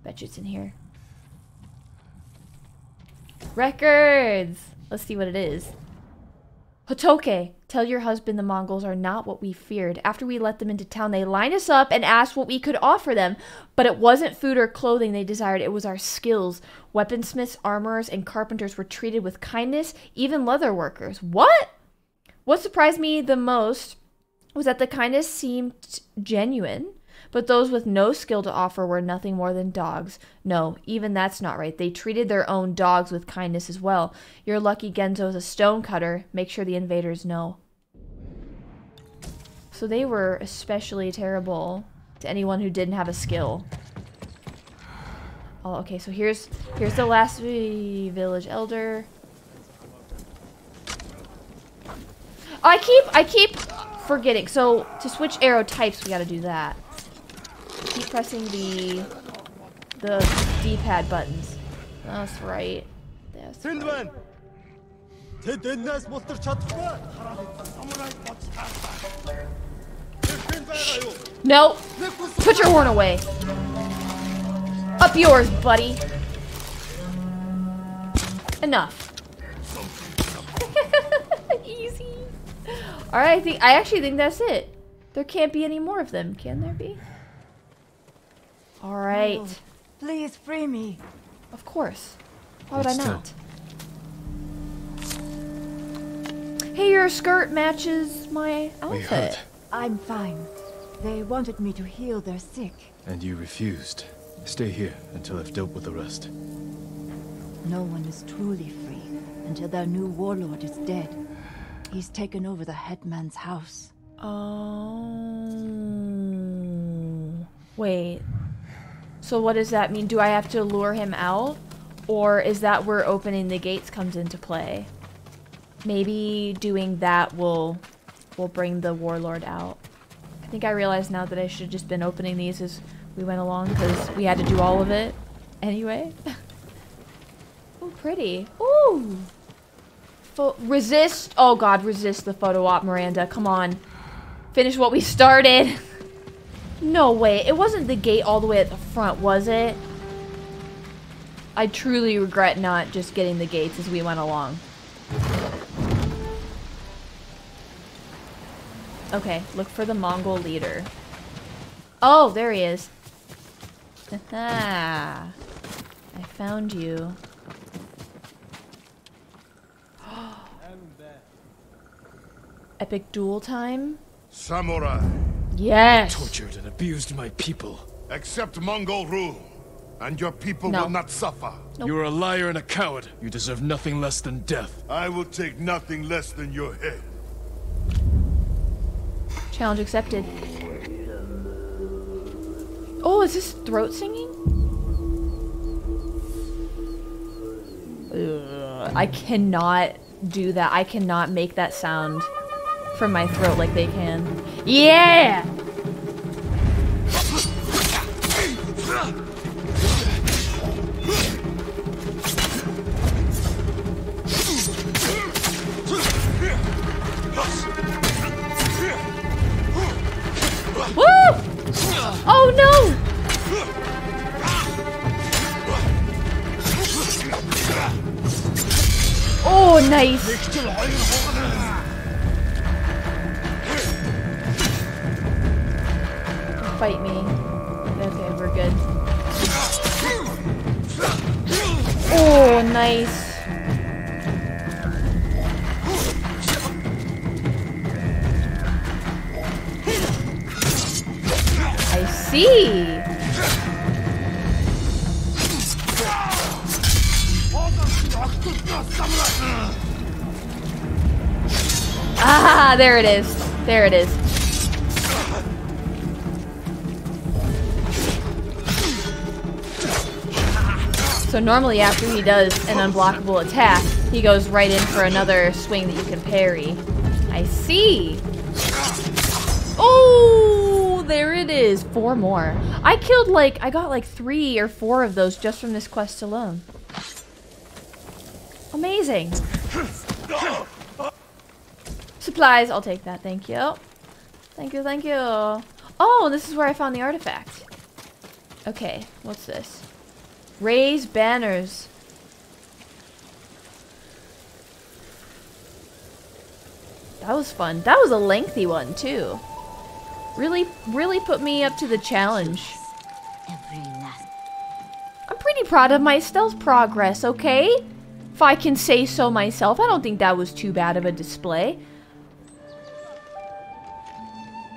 Bet you it's in here. Records! Let's see what it is. Hotoke, tell your husband the Mongols are not what we feared. After we let them into town, they lined us up and asked what we could offer them. But it wasn't food or clothing they desired, it was our skills. Weaponsmiths, armorers, and carpenters were treated with kindness, even leather workers. What? What surprised me the most was that the kindness seemed genuine, but those with no skill to offer were nothing more than dogs. No, even that's not right. They treated their own dogs with kindness as well. You're lucky Genzo is a stonecutter. Make sure the invaders know. So they were especially terrible to anyone who didn't have a skill. Oh, okay, so here's the last village elder. Oh, I keep forgetting. So to switch arrow types, we gotta do that. Keep pressing the D-pad buttons. That's right. That's right. No! Put your horn away! Up yours, buddy! Enough. Easy. Alright, I actually think that's it. There can't be any more of them, can there be? All right. No, please free me. Of course. Why would I not? Hey, your skirt matches my outfit. I'm fine. They wanted me to heal their sick. And you refused. Stay here until I've dealt with the rest. No one is truly free until their new warlord is dead. He's taken over the headman's house. Oh. Wait. So what does that mean? Do I have to lure him out? Or is that where opening the gates comes into play? Maybe doing that will bring the warlord out. I think I realize now that I should have just been opening these as we went along because we had to do all of it anyway. Ooh, pretty. Ooh! Resist! Oh god, resist the photo op, Miranda. Come on. Finish what we started. No way. It wasn't the gate all the way at the front, was it? I truly regret not just getting the gates as we went along. Okay, look for the Mongol leader. Oh, there he is. Haha. I found you. Epic duel time? Samurai. Yes. You tortured and abused my people. Accept Mongol rule, and your people will not suffer. Nope. You're a liar and a coward. You deserve nothing less than death. I will take nothing less than your head. Challenge accepted. Oh, is this throat singing? Ugh, I cannot do that. I cannot make that sound from my throat like they can. Yeah! Woo! Oh no! Oh, nice! Fight me. Okay, we're good. Oh, nice! I see! Ah, there it is. There it is. So normally after he does an unblockable attack, he goes right in for another swing that you can parry. I see. Oh, there it is. 4 more. I killed like, I got like 3 or 4 of those just from this quest alone. Amazing. Supplies, I'll take that, thank you. Thank you, thank you. Oh, this is where I found the artifact. Okay, what's this? Raise banners. That was fun. That was a lengthy one, too. Really, really put me up to the challenge. I'm pretty proud of my stealth progress, okay? If I can say so myself, I don't think that was too bad of a display.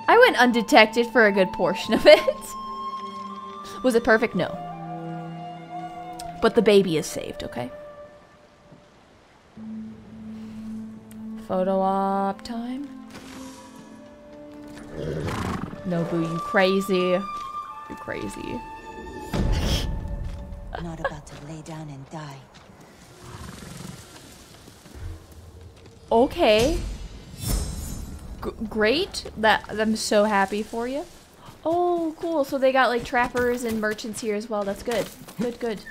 I went undetected for a good portion of it. Was it perfect? No. But the baby is saved, okay? Photo op time. Nobu, you crazy. You're crazy. Not about to lay down and die. Okay. Great. I'm so happy for you. Oh, cool. So they got like trappers and merchants here as well. That's good. Good, good.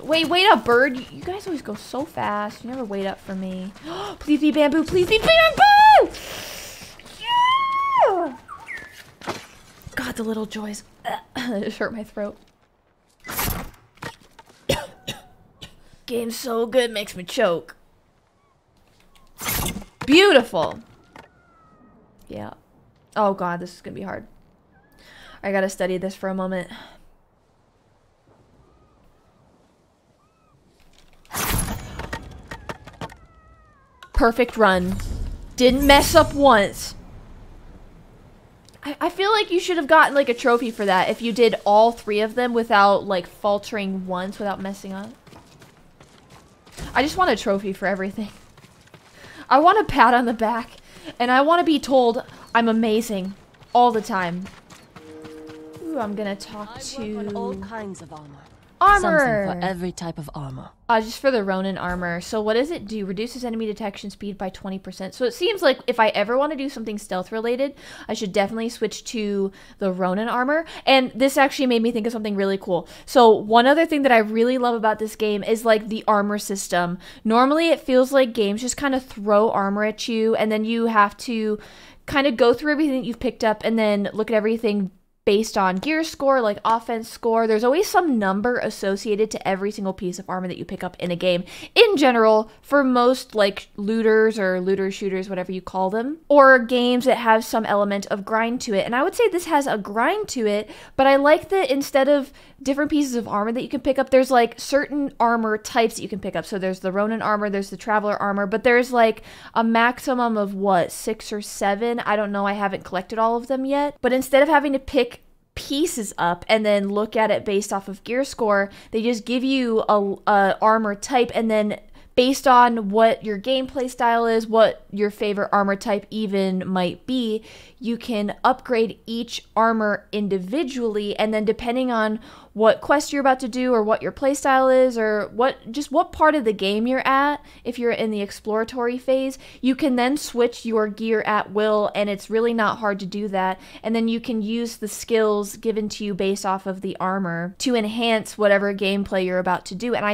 Wait, wait up, bird. You guys always go so fast. You never wait up for me. Please be bamboo. Please be bamboo! Yeah! God, the little joys. It hurt my throat. Game's so good, makes me choke. Beautiful. Yeah. Oh god, this is gonna be hard. I gotta study this for a moment. Perfect run. Didn't mess up once. I feel like you should have gotten like a trophy for that if you did all 3 of them without like faltering once, without messing up. I just want a trophy for everything. I want a pat on the back, and I want to be told I'm amazing all the time. Ooh, I'm gonna talk to all kinds of armor. Something for every type of armor. Just for the Ronin armor. So what does it do? Reduces enemy detection speed by 20%. So it seems like if I ever want to do something stealth related, I should definitely switch to the Ronin armor. And this actually made me think of something really cool. So one other thing that I really love about this game is like the armor system. Normally it feels like games just kind of throw armor at you and then you have to kind of go through everything that you've picked up and then look at everything based on gear score, like offense score. There's always some number associated to every single piece of armor that you pick up in a game. In general, for most like looters or looter shooters, whatever you call them, or games that have some element of grind to it. And I would say this has a grind to it, but I like that instead of different pieces of armor that you can pick up, there's like certain armor types that you can pick up. So there's the Ronin armor, there's the Traveler armor, but there's like a maximum of what, 6 or 7? I don't know, I haven't collected all of them yet. But instead of having to pick pieces up and then look at it based off of gear score, they just give you a armor type, and then based on what your gameplay style is, what your favorite armor type even might be, you can upgrade each armor individually, and then depending on what quest you're about to do or what your playstyle is or what part of the game you're at, if you're in the exploratory phase, you can then switch your gear at will, and it's really not hard to do that. And then you can use the skills given to you based off of the armor to enhance whatever gameplay you're about to do. And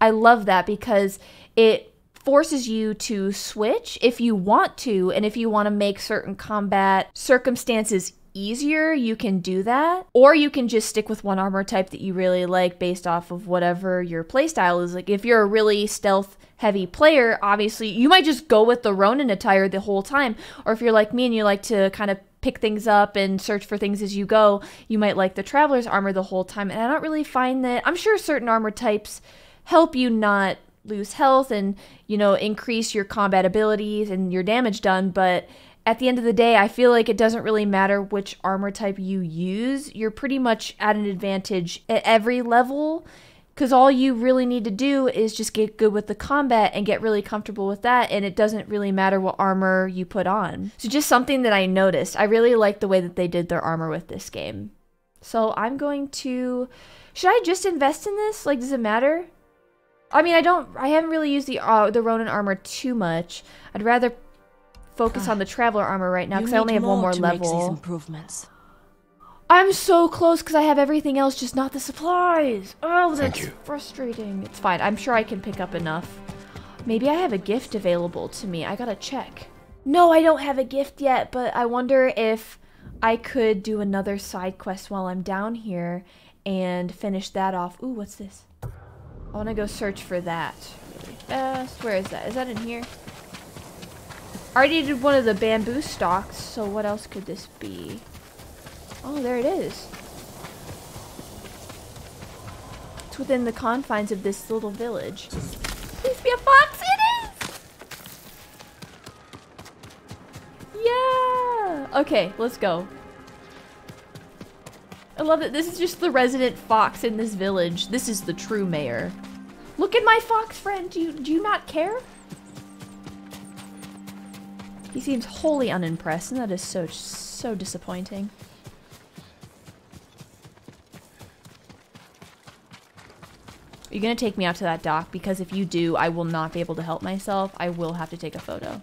I love that because it forces you to switch if you want to, and if you want to make certain combat circumstances easier, you can do that, or you can just stick with one armor type that you really like based off of whatever your playstyle is. Like if you're a really stealth heavy player, obviously you might just go with the Ronin attire the whole time, or if you're like me and you like to kind of pick things up and search for things as you go, you might like the Traveler's armor the whole time. And I don't really find that, I'm sure certain armor types help you not lose health and, you know, increase your combat abilities and your damage done, but at the end of the day, I feel like it doesn't really matter which armor type you use. You're pretty much at an advantage at every level, because all you really need to do is just get good with the combat and get really comfortable with that, and it doesn't really matter what armor you put on. So just something that I noticed. I really like the way that they did their armor with this game. So I'm going to... Should I just invest in this? Like, does it matter? I mean, I haven't really used the Ronin armor too much. I'd rather focus on the Traveler armor right now because I only have one more level. I'm so close because I have everything else, just not the supplies. Oh, that's frustrating. It's fine. I'm sure I can pick up enough. Maybe I have a gift available to me. I gotta check. No, I don't have a gift yet, but I wonder if I could do another side quest while I'm down here and finish that off. Ooh, what's this? I want to go search for that really fast. Where is that? Is that in here? I already did one of the bamboo stalks, so what else could this be? Oh, there it is. It's within the confines of this little village. Please be a fox, it is! Yeah! Okay, let's go. I love it. This is just the resident fox in this village. This is the true mayor. Look at my fox friend! Do you not care? He seems wholly unimpressed, and that is so disappointing. Are you gonna take me out to that dock? Because if you do, I will not be able to help myself. I will have to take a photo.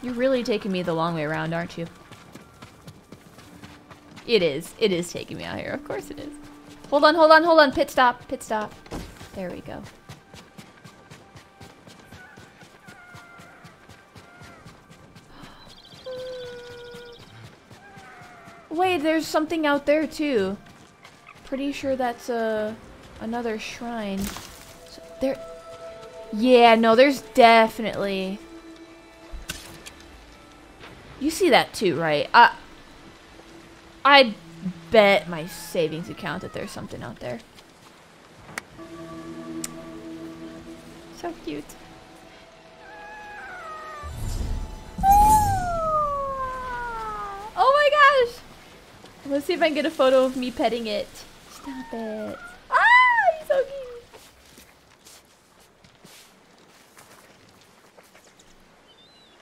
You're really taking me the long way around, aren't you? It is. It is taking me out here. Of course it is. Hold on, hold on, hold on. Pit stop, pit stop. There we go. Wait, there's something out there too. Pretty sure that's another shrine. So there. Yeah, no, there's definitely. You see that too, right? I bet my savings account that there's something out there. So cute. Oh my gosh! Let's see if I can get a photo of me petting it. Stop it. Ah! He's so cute!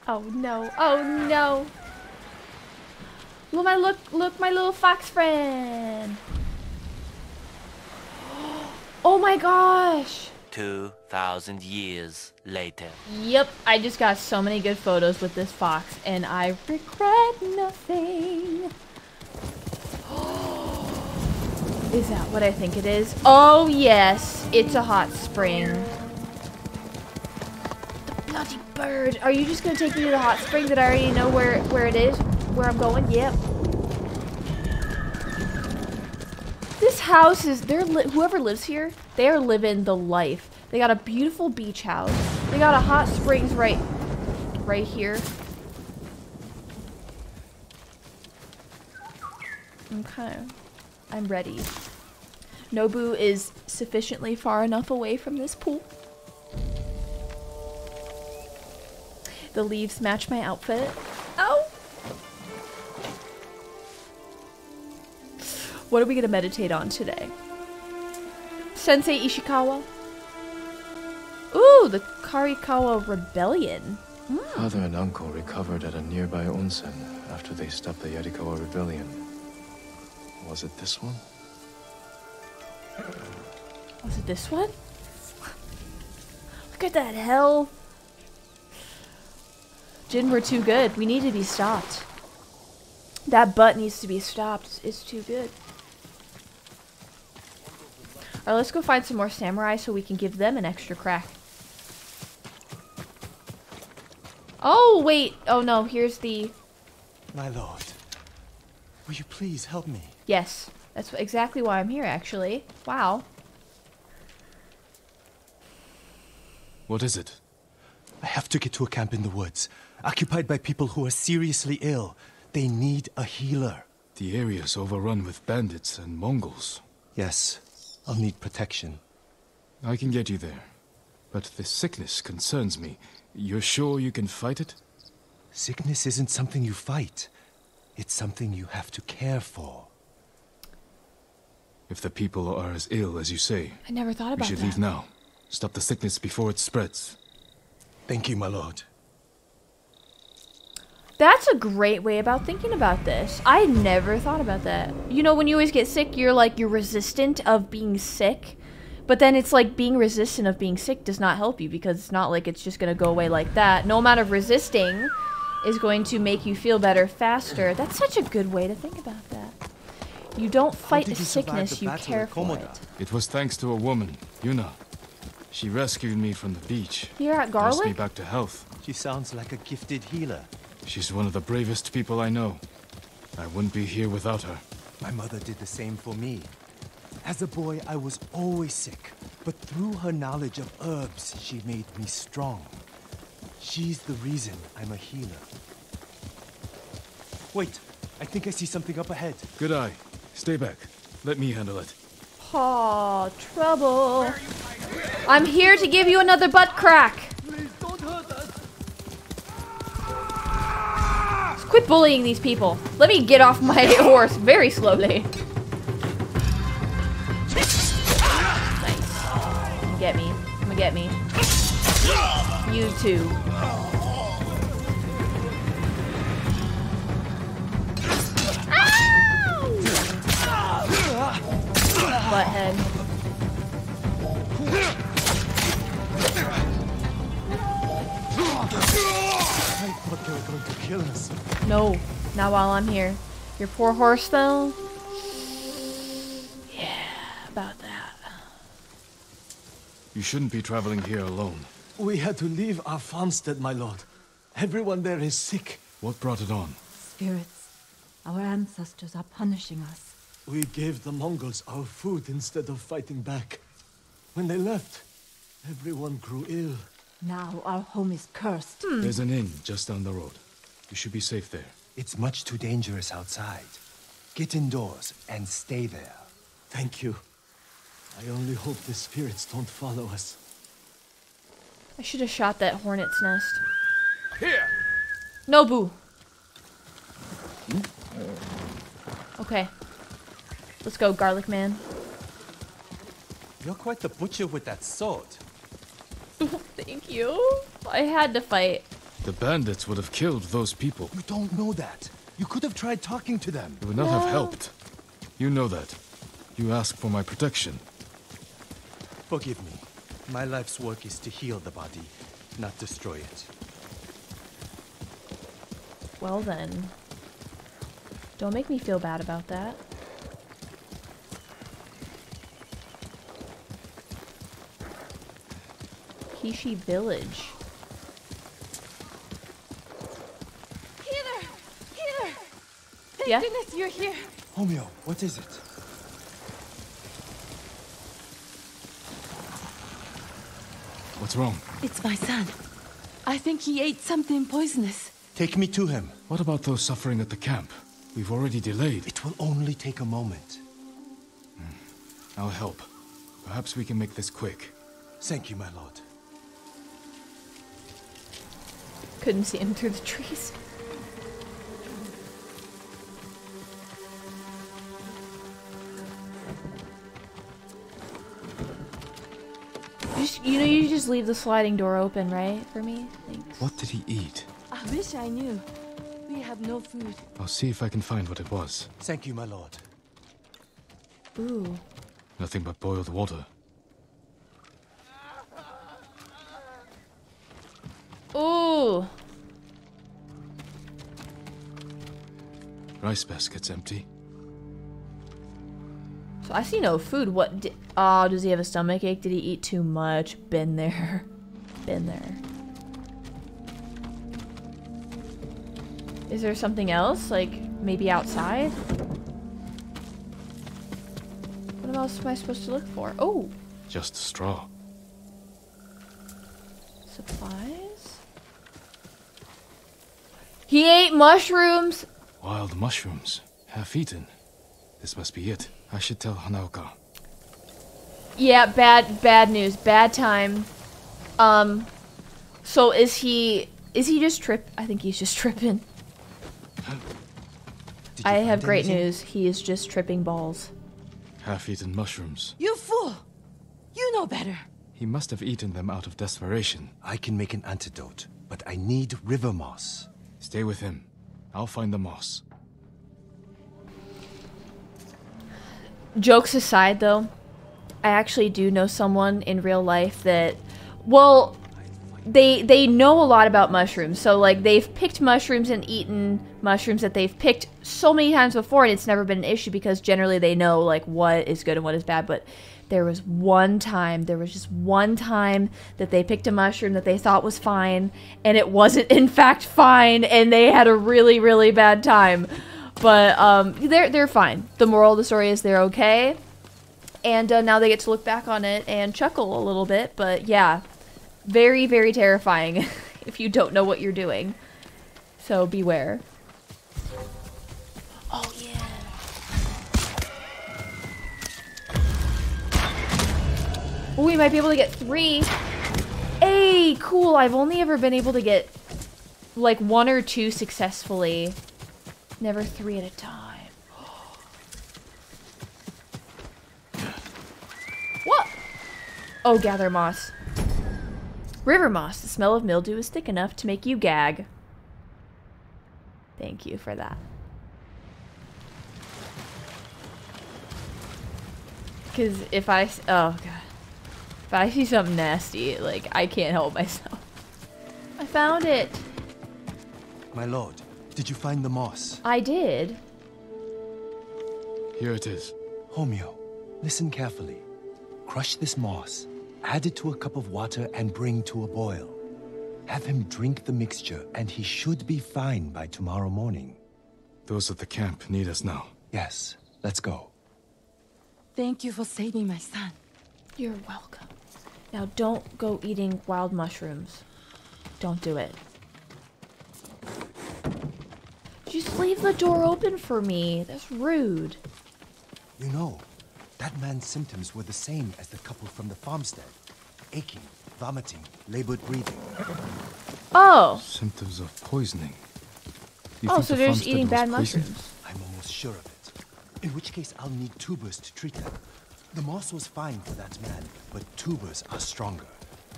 Oh no. Oh no! Look, my little fox friend! Oh my gosh! 2,000 years later. Yep, I just got so many good photos with this fox, and I regret nothing. Is that what I think it is? Oh yes, it's a hot spring. The bloody bird. Are you just gonna take me to the hot spring that I already know where it is? where I'm going. Yep. This house is, whoever lives here, they are living the life. They got a beautiful beach house. They got a hot springs right here. Okay. I'm ready. Nobu is sufficiently far enough away from this pool. The leaves match my outfit. Oh! What are we gonna meditate on today? Sensei Ishikawa? Ooh, the Yarikawa Rebellion. Mm. Father and uncle recovered at a nearby onsen after they stopped the Yarikawa Rebellion. Was it this one? Was it this one? Look at that hell. Jin, we're too good. We need to be stopped. That butt needs to be stopped. It's too good. Alright, let's go find some more samurai so we can give them an extra crack. Oh, wait. Oh, no. Here's the... My lord, will you please help me? Yes. That's exactly why I'm here, actually. Wow. What is it? I have to get to a camp in the woods, occupied by people who are seriously ill. They need a healer. The area's overrun with bandits and Mongols. Yes, I'll need protection. I can get you there, but this sickness concerns me. You're sure you can fight it? Sickness isn't something you fight. It's something you have to care for. If the people are as ill as you say, I never thought about that. We should leave now. Stop the sickness before it spreads. Thank you, my lord. That's a great way about thinking about this. I never thought about that. You know, when you always get sick, you're like, you're resistant of being sick. But then it's like being resistant of being sick does not help you, because it's not like it's just going to go away like that. No amount of resisting is going to make you feel better faster. That's such a good way to think about that. You don't fight the sickness, you care for it. It was thanks to a woman, Yuna. She rescued me from the beach. You're at Garlic? Nursed me back to health. She sounds like a gifted healer. She's one of the bravest people I know. I wouldn't be here without her. My mother did the same for me. As a boy, I was always sick, but through her knowledge of herbs, she made me strong. She's the reason I'm a healer. Wait, I think I see something up ahead. Good eye. Stay back. Let me handle it. Oh, trouble. I'm here to give you another butt crack. Please don't hurt us. Quit bullying these people. Let me get off my horse very slowly. Nice. Come get me. Come get me. You too. Butthead. I thought they were going to kill us. No, not while I'm here. Your poor horse, though? Yeah, about that. You shouldn't be traveling here alone. We had to leave our farmstead, my lord. Everyone there is sick. What brought it on? Spirits. Our ancestors are punishing us. We gave the Mongols our food instead of fighting back. When they left, everyone grew ill. Now our home is cursed. Hmm. There's an inn just down the road. You should be safe there. It's much too dangerous outside. Get indoors and stay there. Thank you. I only hope the spirits don't follow us. I should have shot that hornet's nest. Here! Nobu! Hmm? Okay. Let's go, Garlic Man. You're quite the butcher with that sword. Thank you. I had to fight. The bandits would have killed those people. You don't know that. You could have tried talking to them. It would not have helped. You know that. You asked for my protection. Forgive me. My life's work is to heal the body, not destroy it. Well then. Don't make me feel bad about that. Kishi village. Healer! Healer! Yeah? Goodness, you're here. Homeo, what is it? What's wrong? It's my son. I think he ate something poisonous. Take me to him. What about those suffering at the camp? We've already delayed. It will only take a moment. I'll help. Perhaps we can make this quick. Thank you, my lord. Couldn't see him through the trees. You know, you just leave the sliding door open, right? For me? Thanks. What did he eat? I wish I knew. We have no food. I'll see if I can find what it was. Thank you, my lord. Ooh. Nothing but boiled water. Ooh. Rice basket's empty. So I see no food. What? Oh, does he have a stomach ache? Did he eat too much? Been there. Been there. Is there something else? Like, maybe outside? What else am I supposed to look for? Oh! Just straw. Supplies? He ate mushrooms! Wild mushrooms. Half eaten. This must be it. I should tell Hanaoka. Yeah, bad news. Bad time. So is he just tripping? I think he's just tripping. I have great news. He is just tripping balls. Half-eaten mushrooms. You fool! You know better. He must have eaten them out of desperation. I can make an antidote, but I need river moss. Stay with him. I'll find the moss. Jokes aside, though, I actually do know someone in real life that, well, they know a lot about mushrooms. So, like, they've picked mushrooms and eaten mushrooms that they've picked so many times before, and it's never been an issue because generally they know, like, what is good and what is bad. But there was one time, there was just one time that they picked a mushroom that they thought was fine, and it wasn't, in fact, fine, and they had a really, really bad time. But they're fine. The moral of the story is they're okay, and now they get to look back on it and chuckle a little bit, but yeah. Very, very terrifying if you don't know what you're doing. So beware. Oh, yeah. Oh, we might be able to get 3. Hey, cool. I've only ever been able to get like 1 or 2 successfully. Never 3 at a time. What? Oh, gather moss. River moss, the smell of mildew is thick enough to make you gag. Thank you for that. Because if I, oh god. If I see something nasty, like, I can't help myself. I found it. My lord, did you find the moss? I did. Here it is. Homeo, listen carefully. Crush this moss. Add it to a cup of water and bring to a boil. Have him drink the mixture, and he should be fine by tomorrow morning. Those at the camp need us now. Yes, let's go. Thank you for saving my son. You're welcome. Now don't go eating wild mushrooms. Don't do it. Just leave the door open for me. That's rude. You know, that man's symptoms were the same as the couple from the farmstead. Aching, vomiting, labored breathing. Oh! Symptoms of poisoning. Oh, so they're just eating bad mushrooms. I'm almost sure of it. In which case, I'll need tubers to treat them. The moss was fine for that man, but tubers are stronger.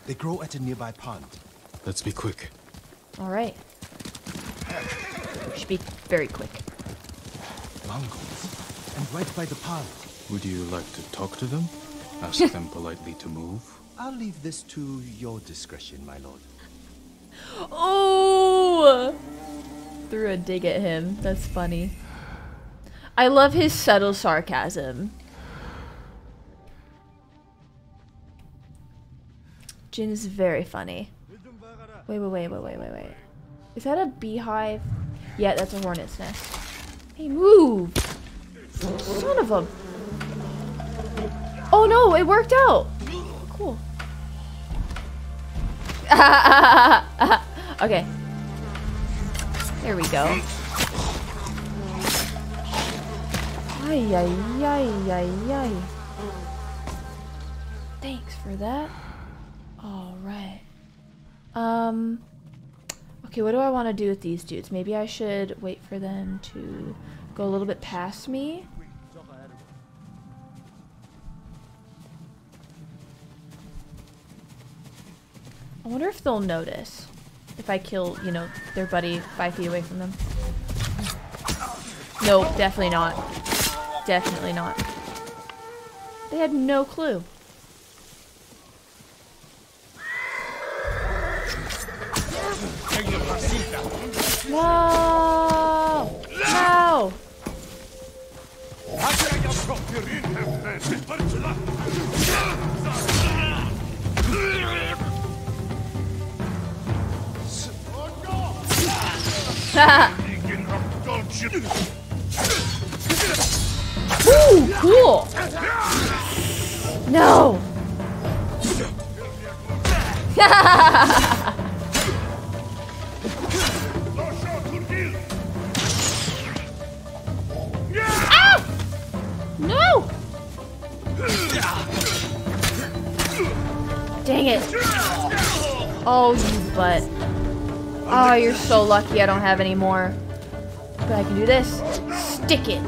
They grow at a nearby pond. Let's be quick. Alright. We should be very quick. Mongols. And right by the pond. Would you like to talk to them? Ask them politely to move? I'll leave this to your discretion, my lord. Oh! Threw a dig at him. That's funny. I love his subtle sarcasm. Jin is very funny. Wait. Is that a beehive? Yeah, that's a hornet's nest. Hey, move! Son of a... Oh no, it worked out! Cool. Okay. There we go. Ay, ay, ay, ay, ay. Thanks for that. Alright. Okay, what do I want to do with these dudes? Maybe I should wait for them to go a little bit past me. I wonder if they'll notice if I kill, you know, their buddy 5 feet away from them. Nope, definitely not. Definitely not. They had no clue. Whoa! No! Ooh, cool! No! No! Dang it. Oh, you butt. Oh, you're so lucky I don't have any more. But I can do this. Stick it.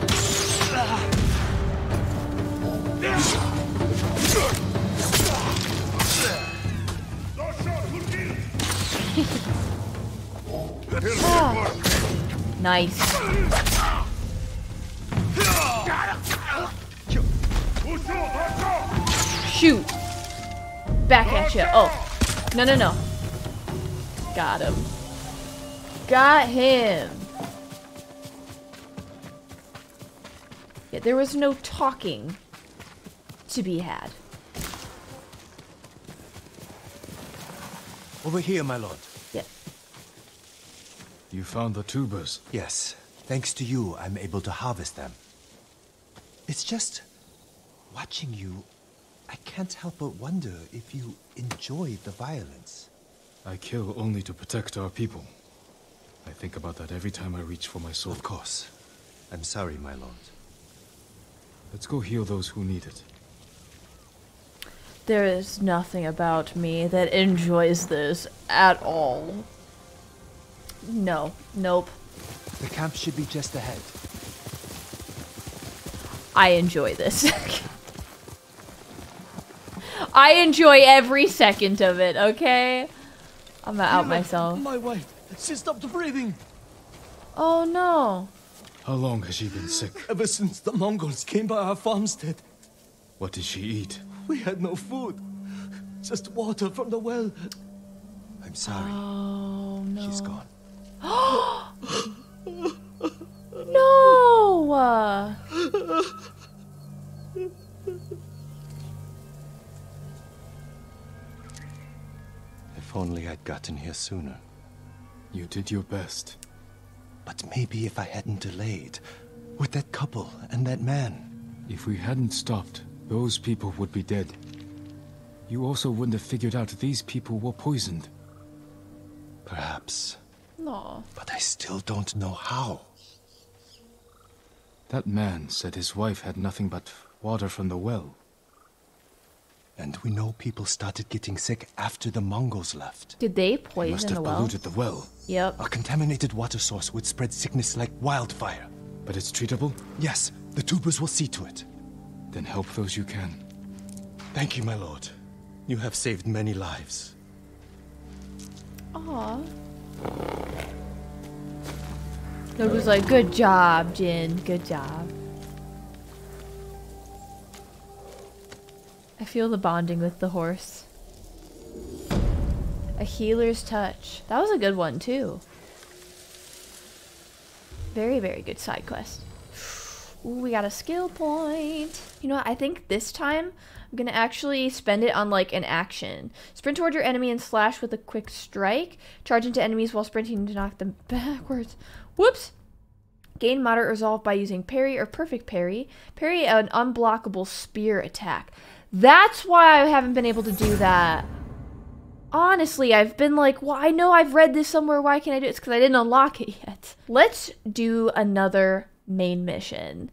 Oh. Nice. Shoot! Back at you. Oh. No, no, no. Got him. Got him. Yeah, there was no talking to be had. Over here, my lord. Yeah. You found the tubers. Yes. Thanks to you, I'm able to harvest them. It's just... watching you, I can't help but wonder if you enjoy the violence. I kill only to protect our people. I think about that every time I reach for my sword. Of course. I'm sorry, my lord. Let's go heal those who need it. There is nothing about me that enjoys this at all. No. Nope. The camp should be just ahead. I enjoy this. I enjoy every second of it, okay? I'm gonna out myself. My wife, she stopped breathing. Oh no. How long has she been sick? Ever since the Mongols came by our farmstead. What did she eat? We had no food. Just water from the well. I'm sorry. Oh no. She's gone. No! If only I'd gotten here sooner. You did your best. But maybe if I hadn't delayed, with that couple and that man. If we hadn't stopped, those people would be dead. You also wouldn't have figured out these people were poisoned. Perhaps. No. But I still don't know how. That man said his wife had nothing but water from the well. And we know people started getting sick after the Mongols left. Did they poison the well? Must have polluted the well. Yep. A contaminated water source would spread sickness like wildfire. But it's treatable? Yes, the tubers will see to it. Then help those you can. Thank you, my lord. You have saved many lives. Aww. Nobu's like, good job, Jin. Good job. I feel the bonding with the horse. A healer's touch. That was a good one, too. Very, very good side quest. Ooh, we got a skill point. You know what? I think this time I'm gonna actually spend it on like an action. Sprint toward your enemy and slash with a quick strike. Charge into enemies while sprinting to knock them backwards. Whoops! Gain moderate resolve by using parry or perfect parry. Parry an unblockable spear attack. That's why I haven't been able to do that. Honestly, I've been like, well, I know I've read this somewhere. Why can't I do it? It's because I didn't unlock it yet. Let's do another main mission.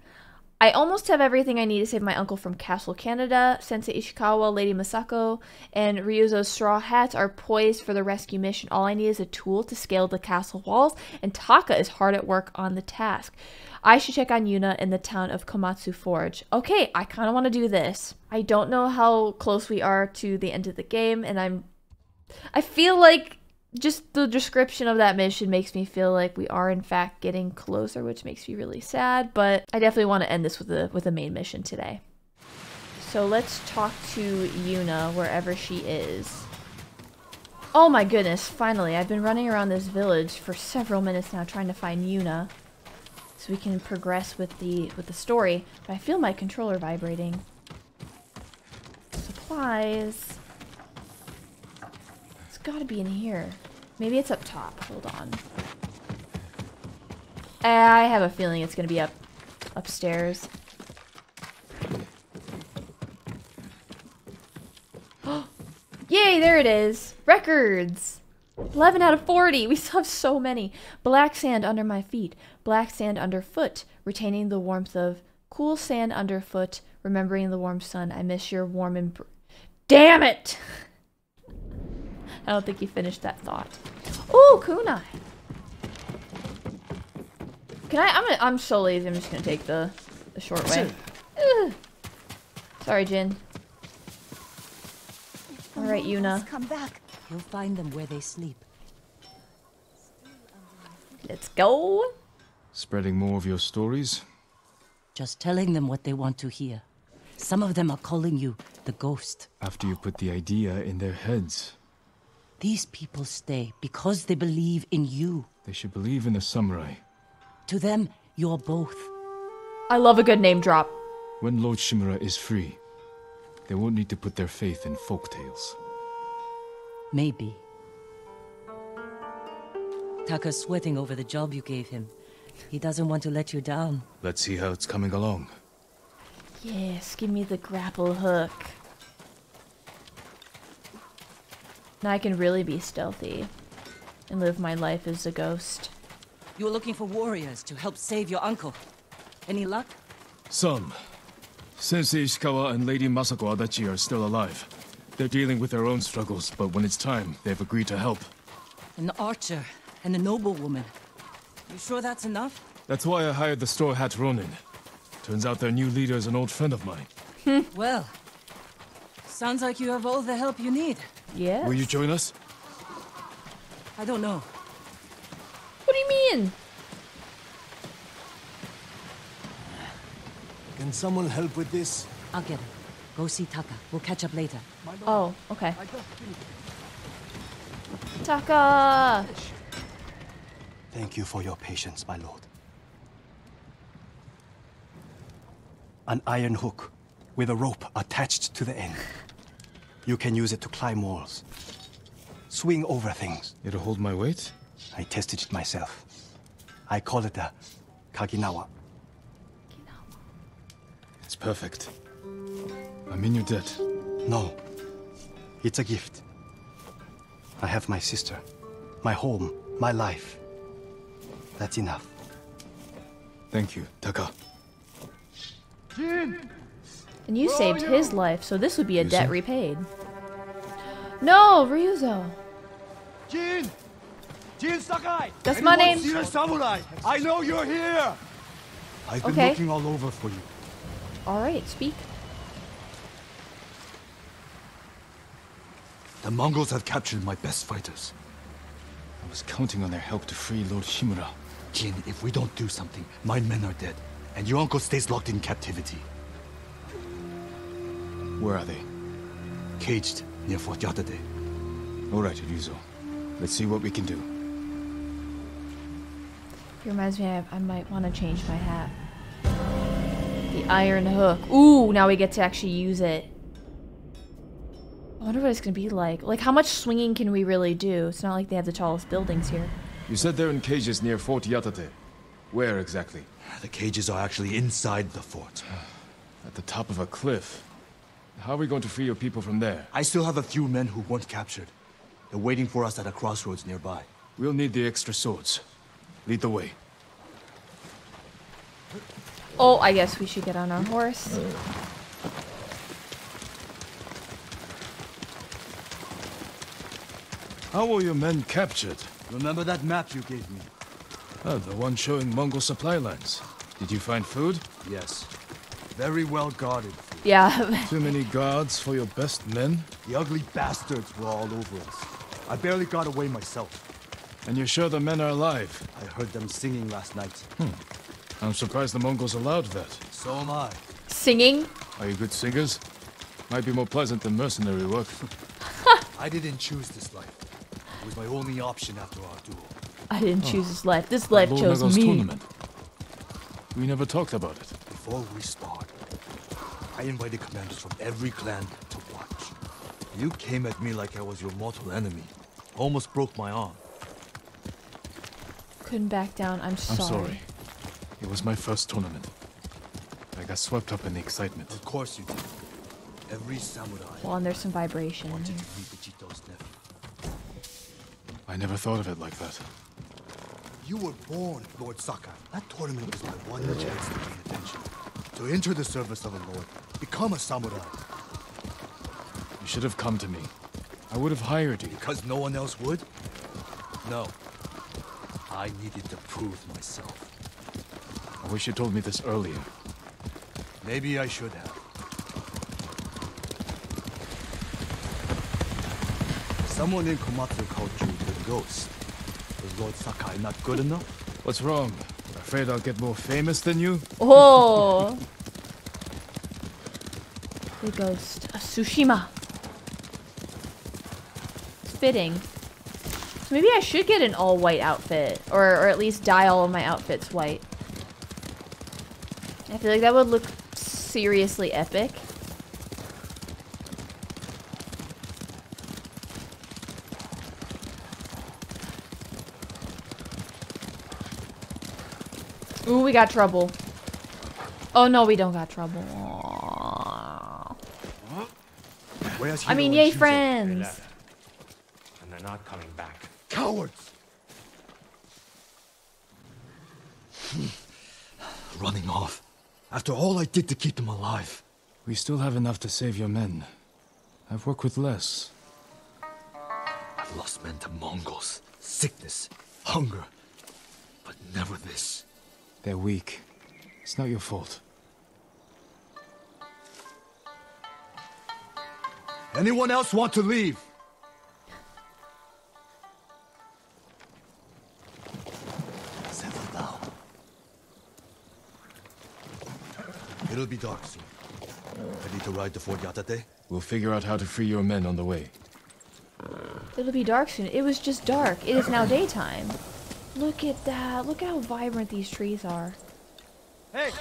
I almost have everything I need to save my uncle from Castle Canada. Sensei Ishikawa, Lady Masako, and Ryuzo's straw hats are poised for the rescue mission. All I need is a tool to scale the castle walls, and Taka is hard at work on the task. I should check on Yuna in the town of Komatsu Forge. Okay, I kind of want to do this. I don't know how close we are to the end of the game, and I feel like just the description of that mission makes me feel like we are in fact getting closer, which makes me really sad, but I definitely want to end this with a main mission today. So let's talk to Yuna wherever she is. Oh my goodness, finally. I've been running around this village for several minutes now trying to find Yuna so we can progress with the story. But I feel my controller vibrating. Supplies. Gotta be in here. Maybe it's up top. Hold on. I have a feeling it's gonna be upstairs. Yay, there it is. Records. 11 out of 40. We still have so many. Black sand under my feet. Black sand underfoot. Retaining the warmth of cool sand underfoot. Remembering the warm sun. I miss your warm and... Damn it! I don't think you finished that thought. Ooh, kunai. Can I? I'm so lazy. I'm just gonna take the short way. Ugh. Sorry, Jin. All right, Yuna. Come back. You'll find them where they sleep. Let's go. Spreading more of your stories. Just telling them what they want to hear. Some of them are calling you the ghost. After you put the idea in their heads. These people stay because they believe in you. They should believe in the samurai. To them, you're both. I love a good name drop. When Lord Shimura is free, they won't need to put their faith in folktales. Maybe. Taka's sweating over the job you gave him. He doesn't want to let you down. Let's see how it's coming along. Yes, give me the grapple hook. Now I can really be stealthy and live my life as a ghost. You were looking for warriors to help save your uncle. Any luck? Some. Sensei Ishikawa and Lady Masako Adachi are still alive. They're dealing with their own struggles, but when it's time, they've agreed to help. An archer and a noblewoman. You sure that's enough? That's why I hired the straw hat Ronin. Turns out their new leader is an old friend of mine. Well, sounds like you have all the help you need. Yes. Will you join us? I don't know. What do you mean? Can someone help with this? I'll get him. Go see Taka. We'll catch up later. Oh, okay. Taka! Thank you for your patience, my lord. An iron hook with a rope attached to the end. You can use it to climb walls, swing over things. It'll hold my weight? I tested it myself. I call it a Kaginawa. It's perfect. I'm in your debt. No, it's a gift. I have my sister, my home, my life. That's enough. Thank you, Taka. Jin! And you saved his life, so this would be a debt repaid. No, Ryuzo. Jin! Jin Sakai! That's my name! Samurai. I know you're here! I've been looking all over for you. Alright, speak. The Mongols have captured my best fighters. I was counting on their help to free Lord Shimura. Jin, if we don't do something, my men are dead, and your uncle stays locked in captivity. Where are they? Caged near Fort Yatate. All right, Ryuzo. Let's see what we can do. It reminds me I might want to change my hat. The iron hook. Ooh, now we get to actually use it. I wonder what it's going to be like. Like, how much swinging can we really do? It's not like they have the tallest buildings here. You said they're in cages near Fort Yatate. Where exactly? The cages are actually inside the fort. At the top of a cliff. How are we going to free your people from there? I still have a few men who weren't captured. They're waiting for us at a crossroads nearby. We'll need the extra swords. Lead the way. Oh, I guess we should get on our horse. How were your men captured? Remember that map you gave me? Oh, the one showing Mongol supply lines. Did you find food? Yes. Very well guarded. Yeah. Too many guards for your best men? The ugly bastards were all over us. I barely got away myself. And you're sure the men are alive? I heard them singing last night. I'm surprised the Mongols allowed that. So am I. Singing? Are you good singers? Might be more pleasant than mercenary work. I didn't choose this life. It was my only option after our duel. I didn't choose this life. This life chose me. Tournament. We never talked about it. Before we start, I invited commanders from every clan to watch. You came at me like I was your mortal enemy. Almost broke my arm. Couldn't back down. I'm sorry. It was my first tournament. I got swept up in the excitement. Of course you did. Every samurai. Well, and there's some vibration. I never thought of it like that. You were born, Lord Saka. That tournament was my one chance to gain attention. To enter the service of a lord. Become a samurai. You should have come to me. I would have hired you. Because no one else would? No. I needed to prove myself. I wish you told me this earlier. Maybe I should have. Someone in Komatsu called you the Ghost. Was Lord Sakai not good enough? What's wrong? Afraid I'll get more famous than you? Oh! The Ghost of Tsushima. It's fitting. So maybe I should get an all-white outfit. Or at least dye all of my outfits white. I feel like that would look seriously epic. Ooh, we got trouble. Oh no, we don't got trouble. I mean, yay, friends! And they're not coming back. Cowards! Running off. After all I did to keep them alive. We still have enough to save your men. I've worked with less. I've lost men to Mongols. Sickness. Hunger. But never this. They're weak. It's not your fault. Anyone else want to leave? It'll be dark soon. Ready to ride to Fort Yatate? We'll figure out how to free your men on the way. It'll be dark soon. It was just dark. It is now daytime. Look at that. Look how vibrant these trees are. Hey!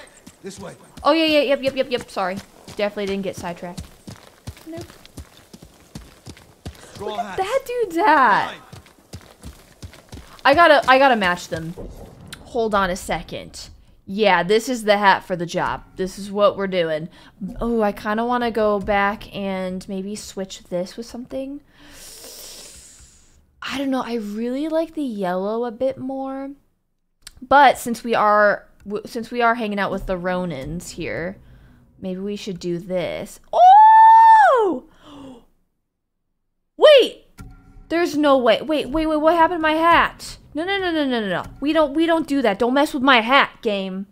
This way. Oh, yeah, yep. Sorry. Definitely didn't get sidetracked. Nope. Look at that dude's hat. I gotta match them. Hold on a second. Yeah, this is the hat for the job. This is what we're doing. Oh, I kind of want to go back and maybe switch this with something. I don't know. I really like the yellow a bit more. But since we are hanging out with the Ronins here, maybe we should do this. Oh! Wait. There's no way. Wait. What happened to my hat? No. We don't do that. Don't mess with my hat, game.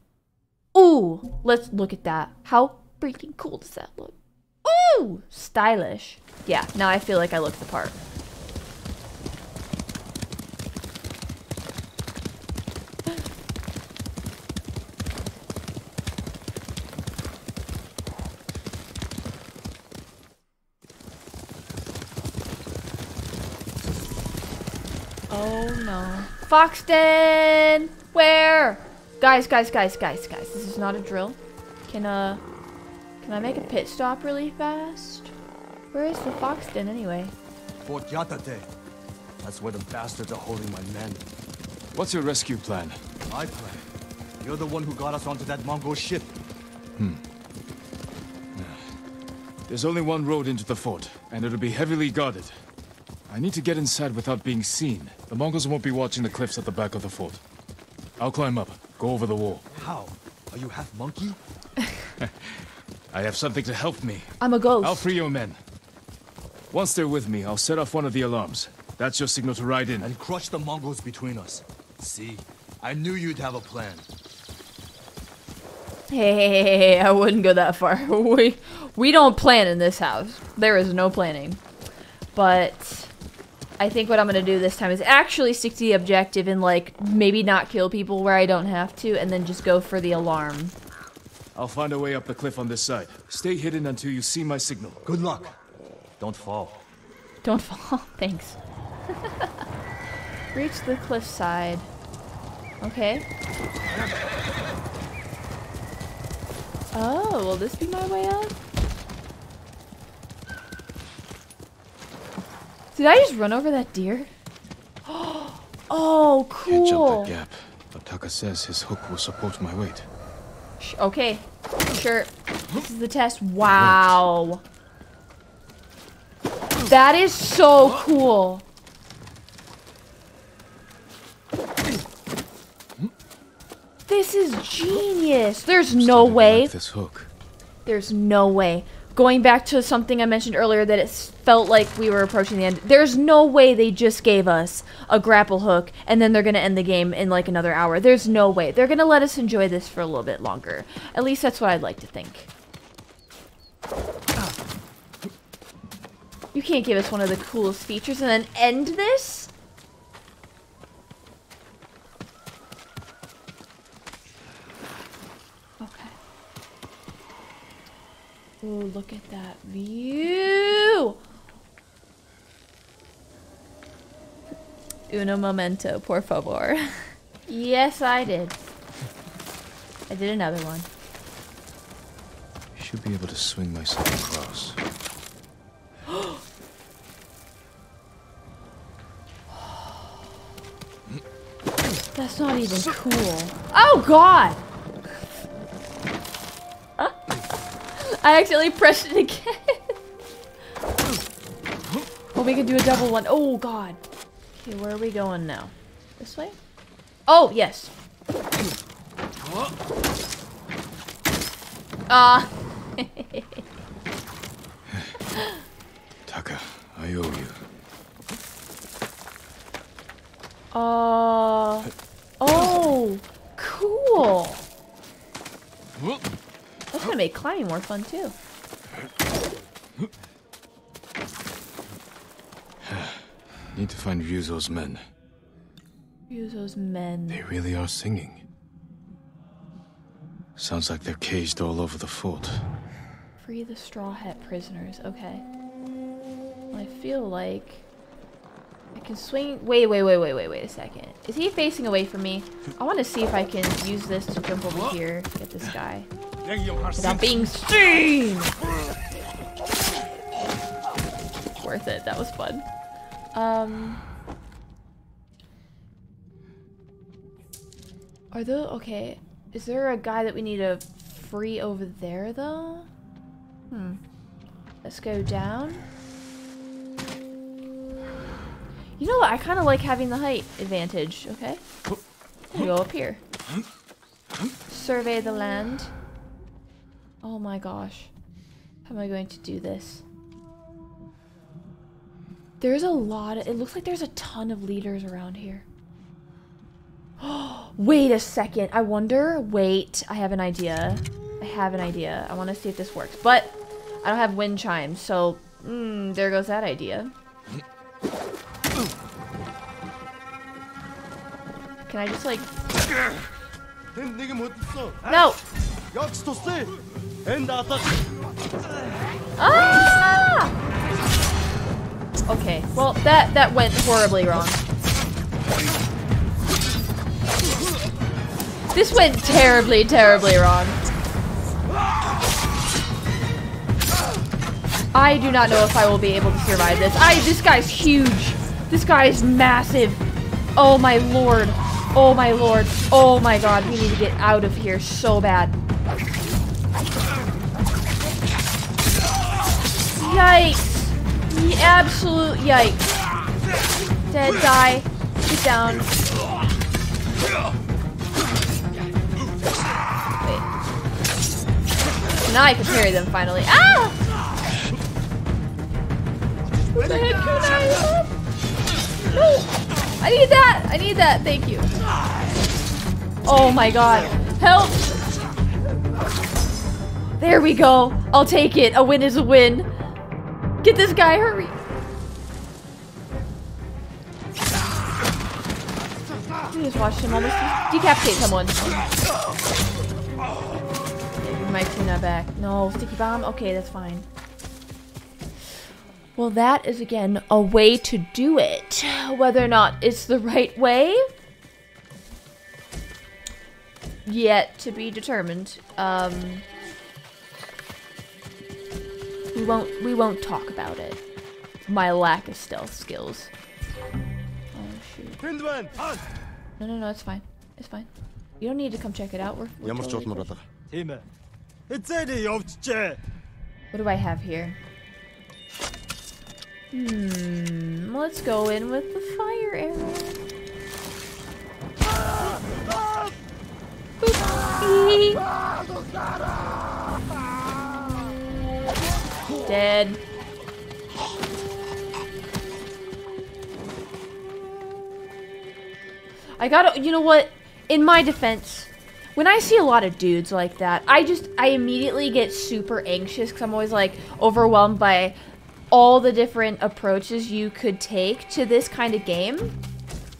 Ooh, let's look at that. How freaking cool does that look? Ooh, stylish. Yeah, now I feel like I look the part. Oh no. Foxton! Where? Guys, this is not a drill. Can I make a pit stop really fast? Where is the Foxton anyway? Fort Yatate. That's where the bastards are holding my men. What's your rescue plan? My plan? You're the one who got us onto that Mongol ship. There's only one road into the fort, and it'll be heavily guarded. I need to get inside without being seen. The Mongols won't be watching the cliffs at the back of the fort. I'll climb up, go over the wall. How? Are you half monkey? I have something to help me. I'm a ghost. I'll free your men. Once they're with me, I'll set off one of the alarms. That's your signal to ride in. And crush the Mongols between us. See? I knew you'd have a plan. Hey, I wouldn't go that far. We don't plan in this house. There is no planning. But I think what I'm going to do this time is actually stick to the objective and, like, maybe not kill people where I don't have to, and then just go for the alarm. I'll find a way up the cliff on this side. Stay hidden until you see my signal. Good luck. Don't fall. Don't fall. Thanks. Reach the cliff side. Okay. Oh, will this be my way out? Did I just run over that deer? Oh, cool. Can't jump that gap, but Taka says his hook will support my weight. Okay, sure. This is the test. Wow. That is so cool. This is genius. There's no way. This hook. There's no way. Going back to something I mentioned earlier, that it felt like we were approaching the end. There's no way they just gave us a grapple hook and then they're going to end the game in like another hour. There's no way. They're going to let us enjoy this for a little bit longer. At least that's what I'd like to think. You can't give us one of the coolest features and then end this? Ooh, look at that view! Uno momento, por favor. Yes, I did. I did another one. Should be able to swing myself across. That's not even cool. Oh, God! I accidentally pressed it again. Well, we can do a double one. Oh, God. Okay, where are we going now? This way? Oh, yes. Taka, I owe you. Oh, cool. That's gonna make climbing more fun too. Need to find Ryuzo's men. Ryuzo's men. They really are singing. Sounds like they're caged all over the fort. Free the Straw Hat prisoners. Okay. Well, I feel like I can swing. Wait a second. Is he facing away from me? I want to see if I can use this to jump over here, get this guy. Without being seen! Worth it, that was fun. Are those okay? Is there a guy that we need to free over there though? Let's go down. You know what? I kinda like having the height advantage, okay? We'll go up here. Survey the land. Oh my gosh. How am I going to do this? There's a lot of... It looks like there's a ton of leaders around here. Oh, wait a second. I wonder... Wait, I have an idea. I want to see if this works. But I don't have wind chimes, so... there goes that idea. Can I just like... No! Ah! Okay, well, that went horribly wrong. This went terribly, terribly wrong. I do not know if I will be able to survive this. This guy's huge. This guy is massive. Oh my lord. Oh my lord. Oh my god. We need to get out of here so bad. Yikes. The absolute yikes. Dead, die. Get down. Wait. Now I can parry them finally. Ah! Where the heck can I run? No! I need that! I need that! Thank you. Oh my god. Help! There we go. I'll take it. A win is a win. Get this guy, hurry! You just watched him almost decapitate someone. Give my tuna back. No, sticky bomb? Okay, that's fine. Well, that is, again, a way to do it. Whether or not it's the right way, yet to be determined. We won't talk about it. My lack of stealth skills. Oh, shoot. No, no, no, it's fine. It's fine. You don't need to come check it out. We're totally good. What do I have here? Hmm, let's go in with the fire arrow. Boopsie. Dead. I gotta, you know what? In my defense, when I see a lot of dudes like that, I immediately get super anxious because I'm always like overwhelmed by all the different approaches you could take to this kind of game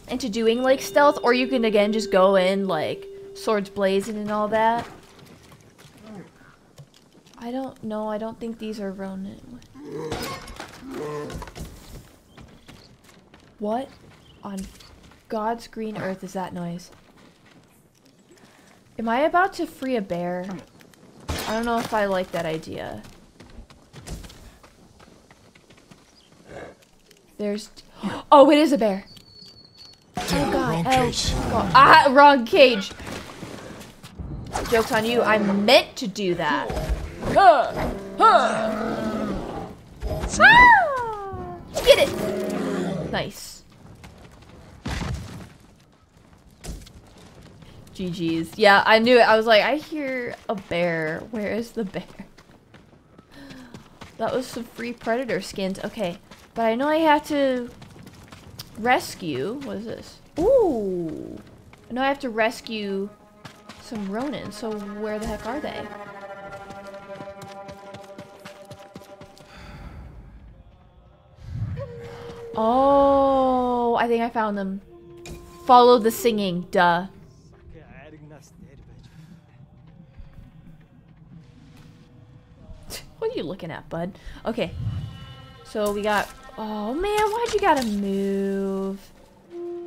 and to doing like stealth, or you can again just go in like swords blazing and all that. I don't know, I don't think these are Ronin. What on God's green earth is that noise? Am I about to free a bear? I don't know if I like that idea. There's... Oh, it is a bear. Oh, God. Oh, God. Ah, wrong cage. Joke's on you. I meant to do that. Huh. Huh. Ah! Get it. Nice. GG's. Yeah, I knew it. I was like, I hear a bear. Where is the bear? That was some free predator skins. Okay. But I know I have to rescue... What is this? Ooh! I know I have to rescue some Ronin, so where the heck are they? Oh! I think I found them. Follow the singing, duh. What are you looking at, bud? Okay. So we got... Oh man, why'd you gotta move?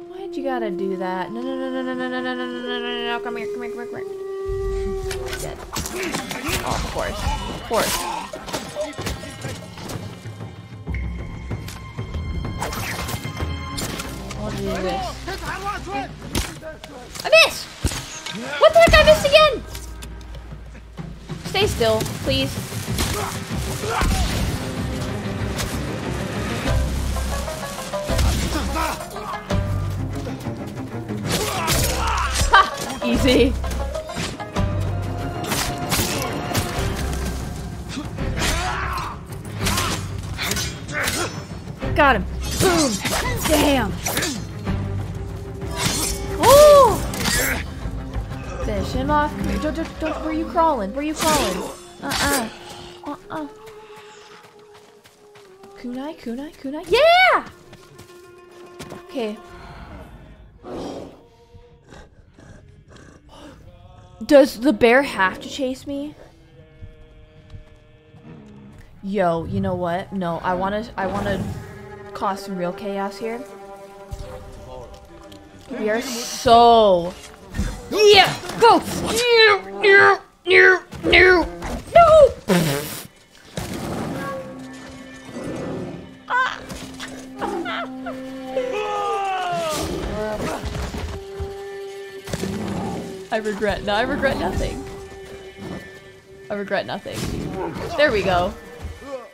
Why'd you gotta do that? No, no, no, no, no, no, no, no, no, no, no, no, no, come here, come here, come here, come here. Dead. Oh, of course. Of course. I'll do this. I missed! What the heck? I missed again! Stay still, please. Ha! Easy. Got him. Boom. Damn. Ooh. Finish him off. Come here. Don't. Where are you crawling? Where are you crawling? Kunai, kunai, kunai. Yeah! Okay. Does the bear have to chase me? Yo, you know what? No, I wanna cause some real chaos here. We are so... Yeah! Go! No! No! No! No! I regret nothing. I regret nothing. There we go.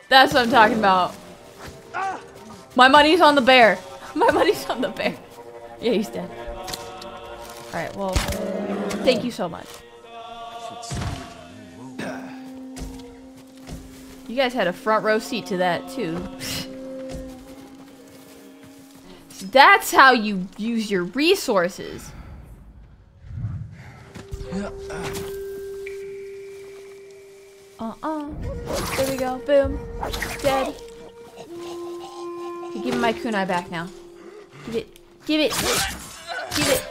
That's what I'm talking about. My money's on the bear. My money's on the bear. Yeah, he's dead. Alright, well, thank you so much. You guys had a front row seat to that, too. So that's how you use your resources. There we go. Boom. Dead. Okay, give me my kunai back now. Give it. Give it. Give it.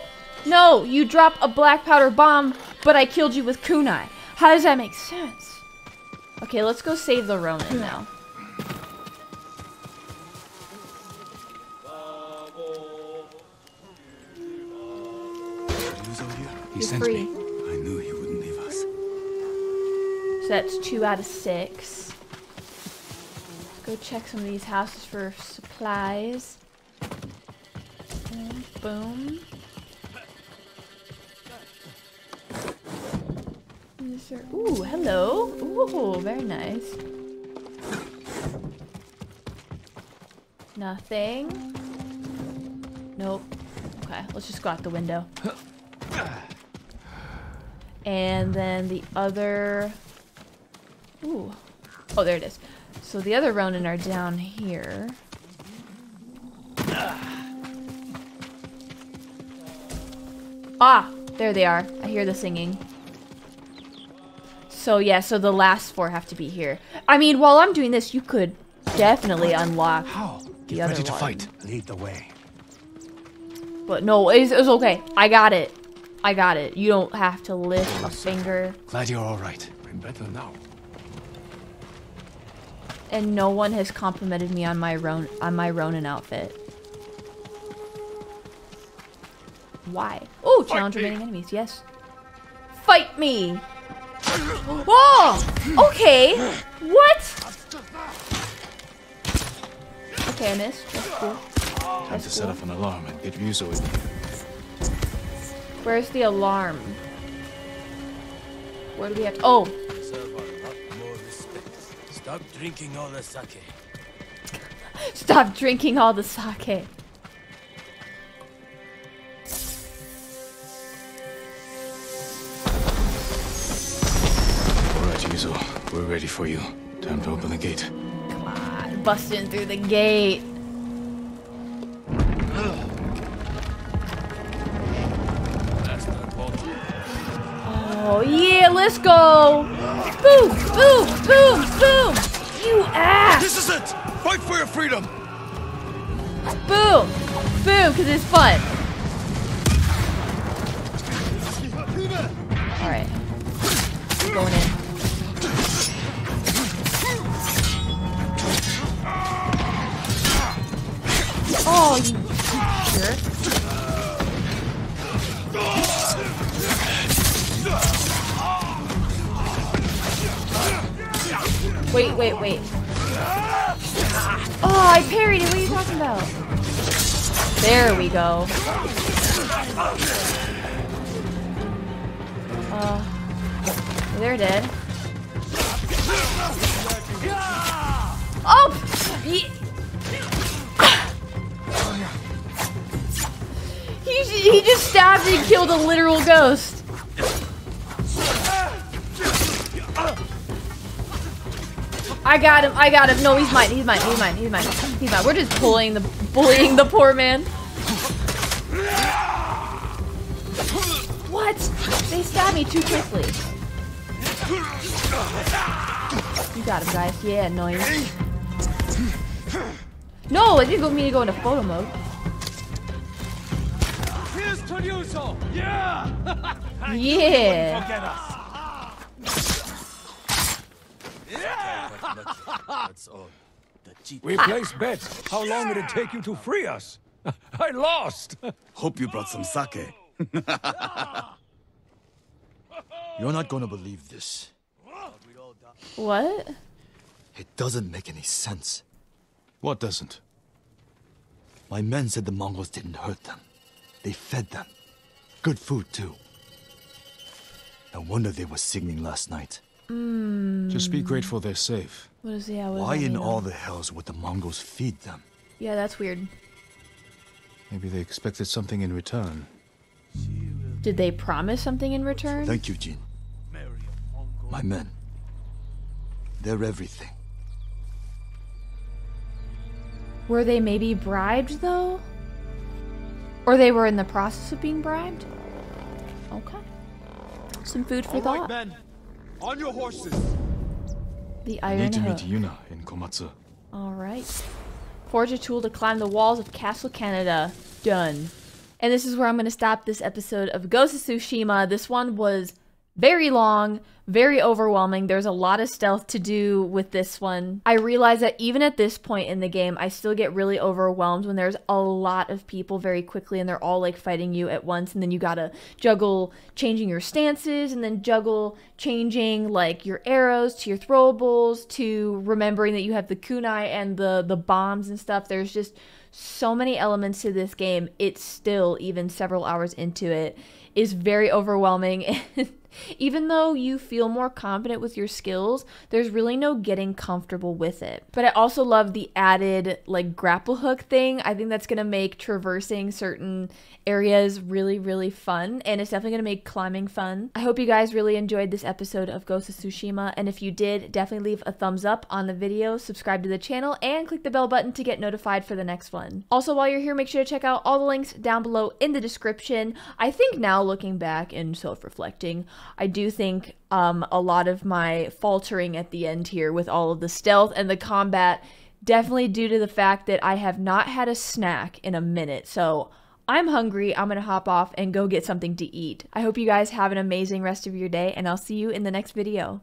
No, you drop a black powder bomb, but I killed you with kunai. How does that make sense? Okay, let's go save the Ronin now. He sent me. I knew he wouldn't leave us. So that's 2 out of 6. Let's go check some of these houses for supplies. And boom. Ooh, hello. Ooh, very nice. Nothing. Nope. Okay, let's just go out the window. And then the other... Ooh. Oh, there it is. So the other Ronin are down here. Ah! There they are. I hear the singing. So yeah, so the last 4 have to be here. I mean, while I'm doing this, you could definitely unlock the other one. Get ready to fight. Lead the way. But no, it's okay. I got it. I got it. You don't have to lift a finger. Glad you're all right. I'm better now. And no one has complimented me on my Ronin outfit. Why? Oh, challenge remaining enemies. Yes. Fight me. Whoa! Okay! What? Okay, I missed. That's cool. Time to set off an alarm and get Ryuzo in here. Where's the alarm? Where do we have to- Oh! Stop drinking all the sake. Stop drinking all the sake. We're ready for you. Time to open the gate. Come on, bust in through the gate. Oh yeah, let's go! Boom, boom, boom, boom! You ass! This is it! Fight for your freedom! Boom! Boom, because it's fun. Alright. Going in. Oh, you jerk. Wait. Oh, I parried it. What are you talking about? There we go. They're dead. Oh! Yeah. He just stabbed and killed a literal ghost. I got him. No, he's mine. We're just bullying the poor man. What? They stabbed me too quickly. You got him, guys. Yeah, annoying. No, I didn't mean to go into photo mode. Yeah! Yeah! We placed bets. How long did it take you to free us? I lost! Hope you brought some sake. You're not gonna believe this. What? It doesn't make any sense. What doesn't? My men said the Mongols didn't hurt them. They fed them. Good food, too. No wonder they were singing last night. Just be grateful they're safe. What is, yeah, what why in all the hells would the Mongols feed them? Yeah, that's weird. Maybe they expected something in return. Did they promise something in return? Thank you, Jin. My men. They're everything. Were they maybe bribed, though? Or they were in the process of being bribed? Okay. Some food for thought. All right, men. On your horses. The iron hook. I need to meet Yuna in Komatsu. All right. Forge a tool to climb the walls of Castle Canada. Done. And this is where I'm going to stop this episode of Ghost of Tsushima. This one was very long, very overwhelming. There's a lot of stealth to do with this one. I realize that even at this point in the game, I still get really overwhelmed when there's a lot of people very quickly and they're all like fighting you at once, and then you gotta juggle changing your stances, and then juggle changing like your arrows to your throwables, to remembering that you have the kunai and the bombs and stuff. There's just so many elements to this game. It's still, even several hours into it, is very overwhelming. And even though you feel more confident with your skills, there's really no getting comfortable with it. But I also love the added like grapple hook thing. I think that's gonna make traversing certain areas really, really fun, and it's definitely gonna make climbing fun. I hope you guys really enjoyed this episode of Ghost of Tsushima, and if you did, definitely leave a thumbs up on the video, subscribe to the channel, and click the bell button to get notified for the next one. Also, while you're here, make sure to check out all the links down below in the description. I think now, looking back and self-reflecting, I do think a lot of my faltering at the end here with all of the stealth and the combat, definitely due to the fact that I have not had a snack in a minute. So I'm hungry. I'm going to hop off and go get something to eat. I hope you guys have an amazing rest of your day, and I'll see you in the next video.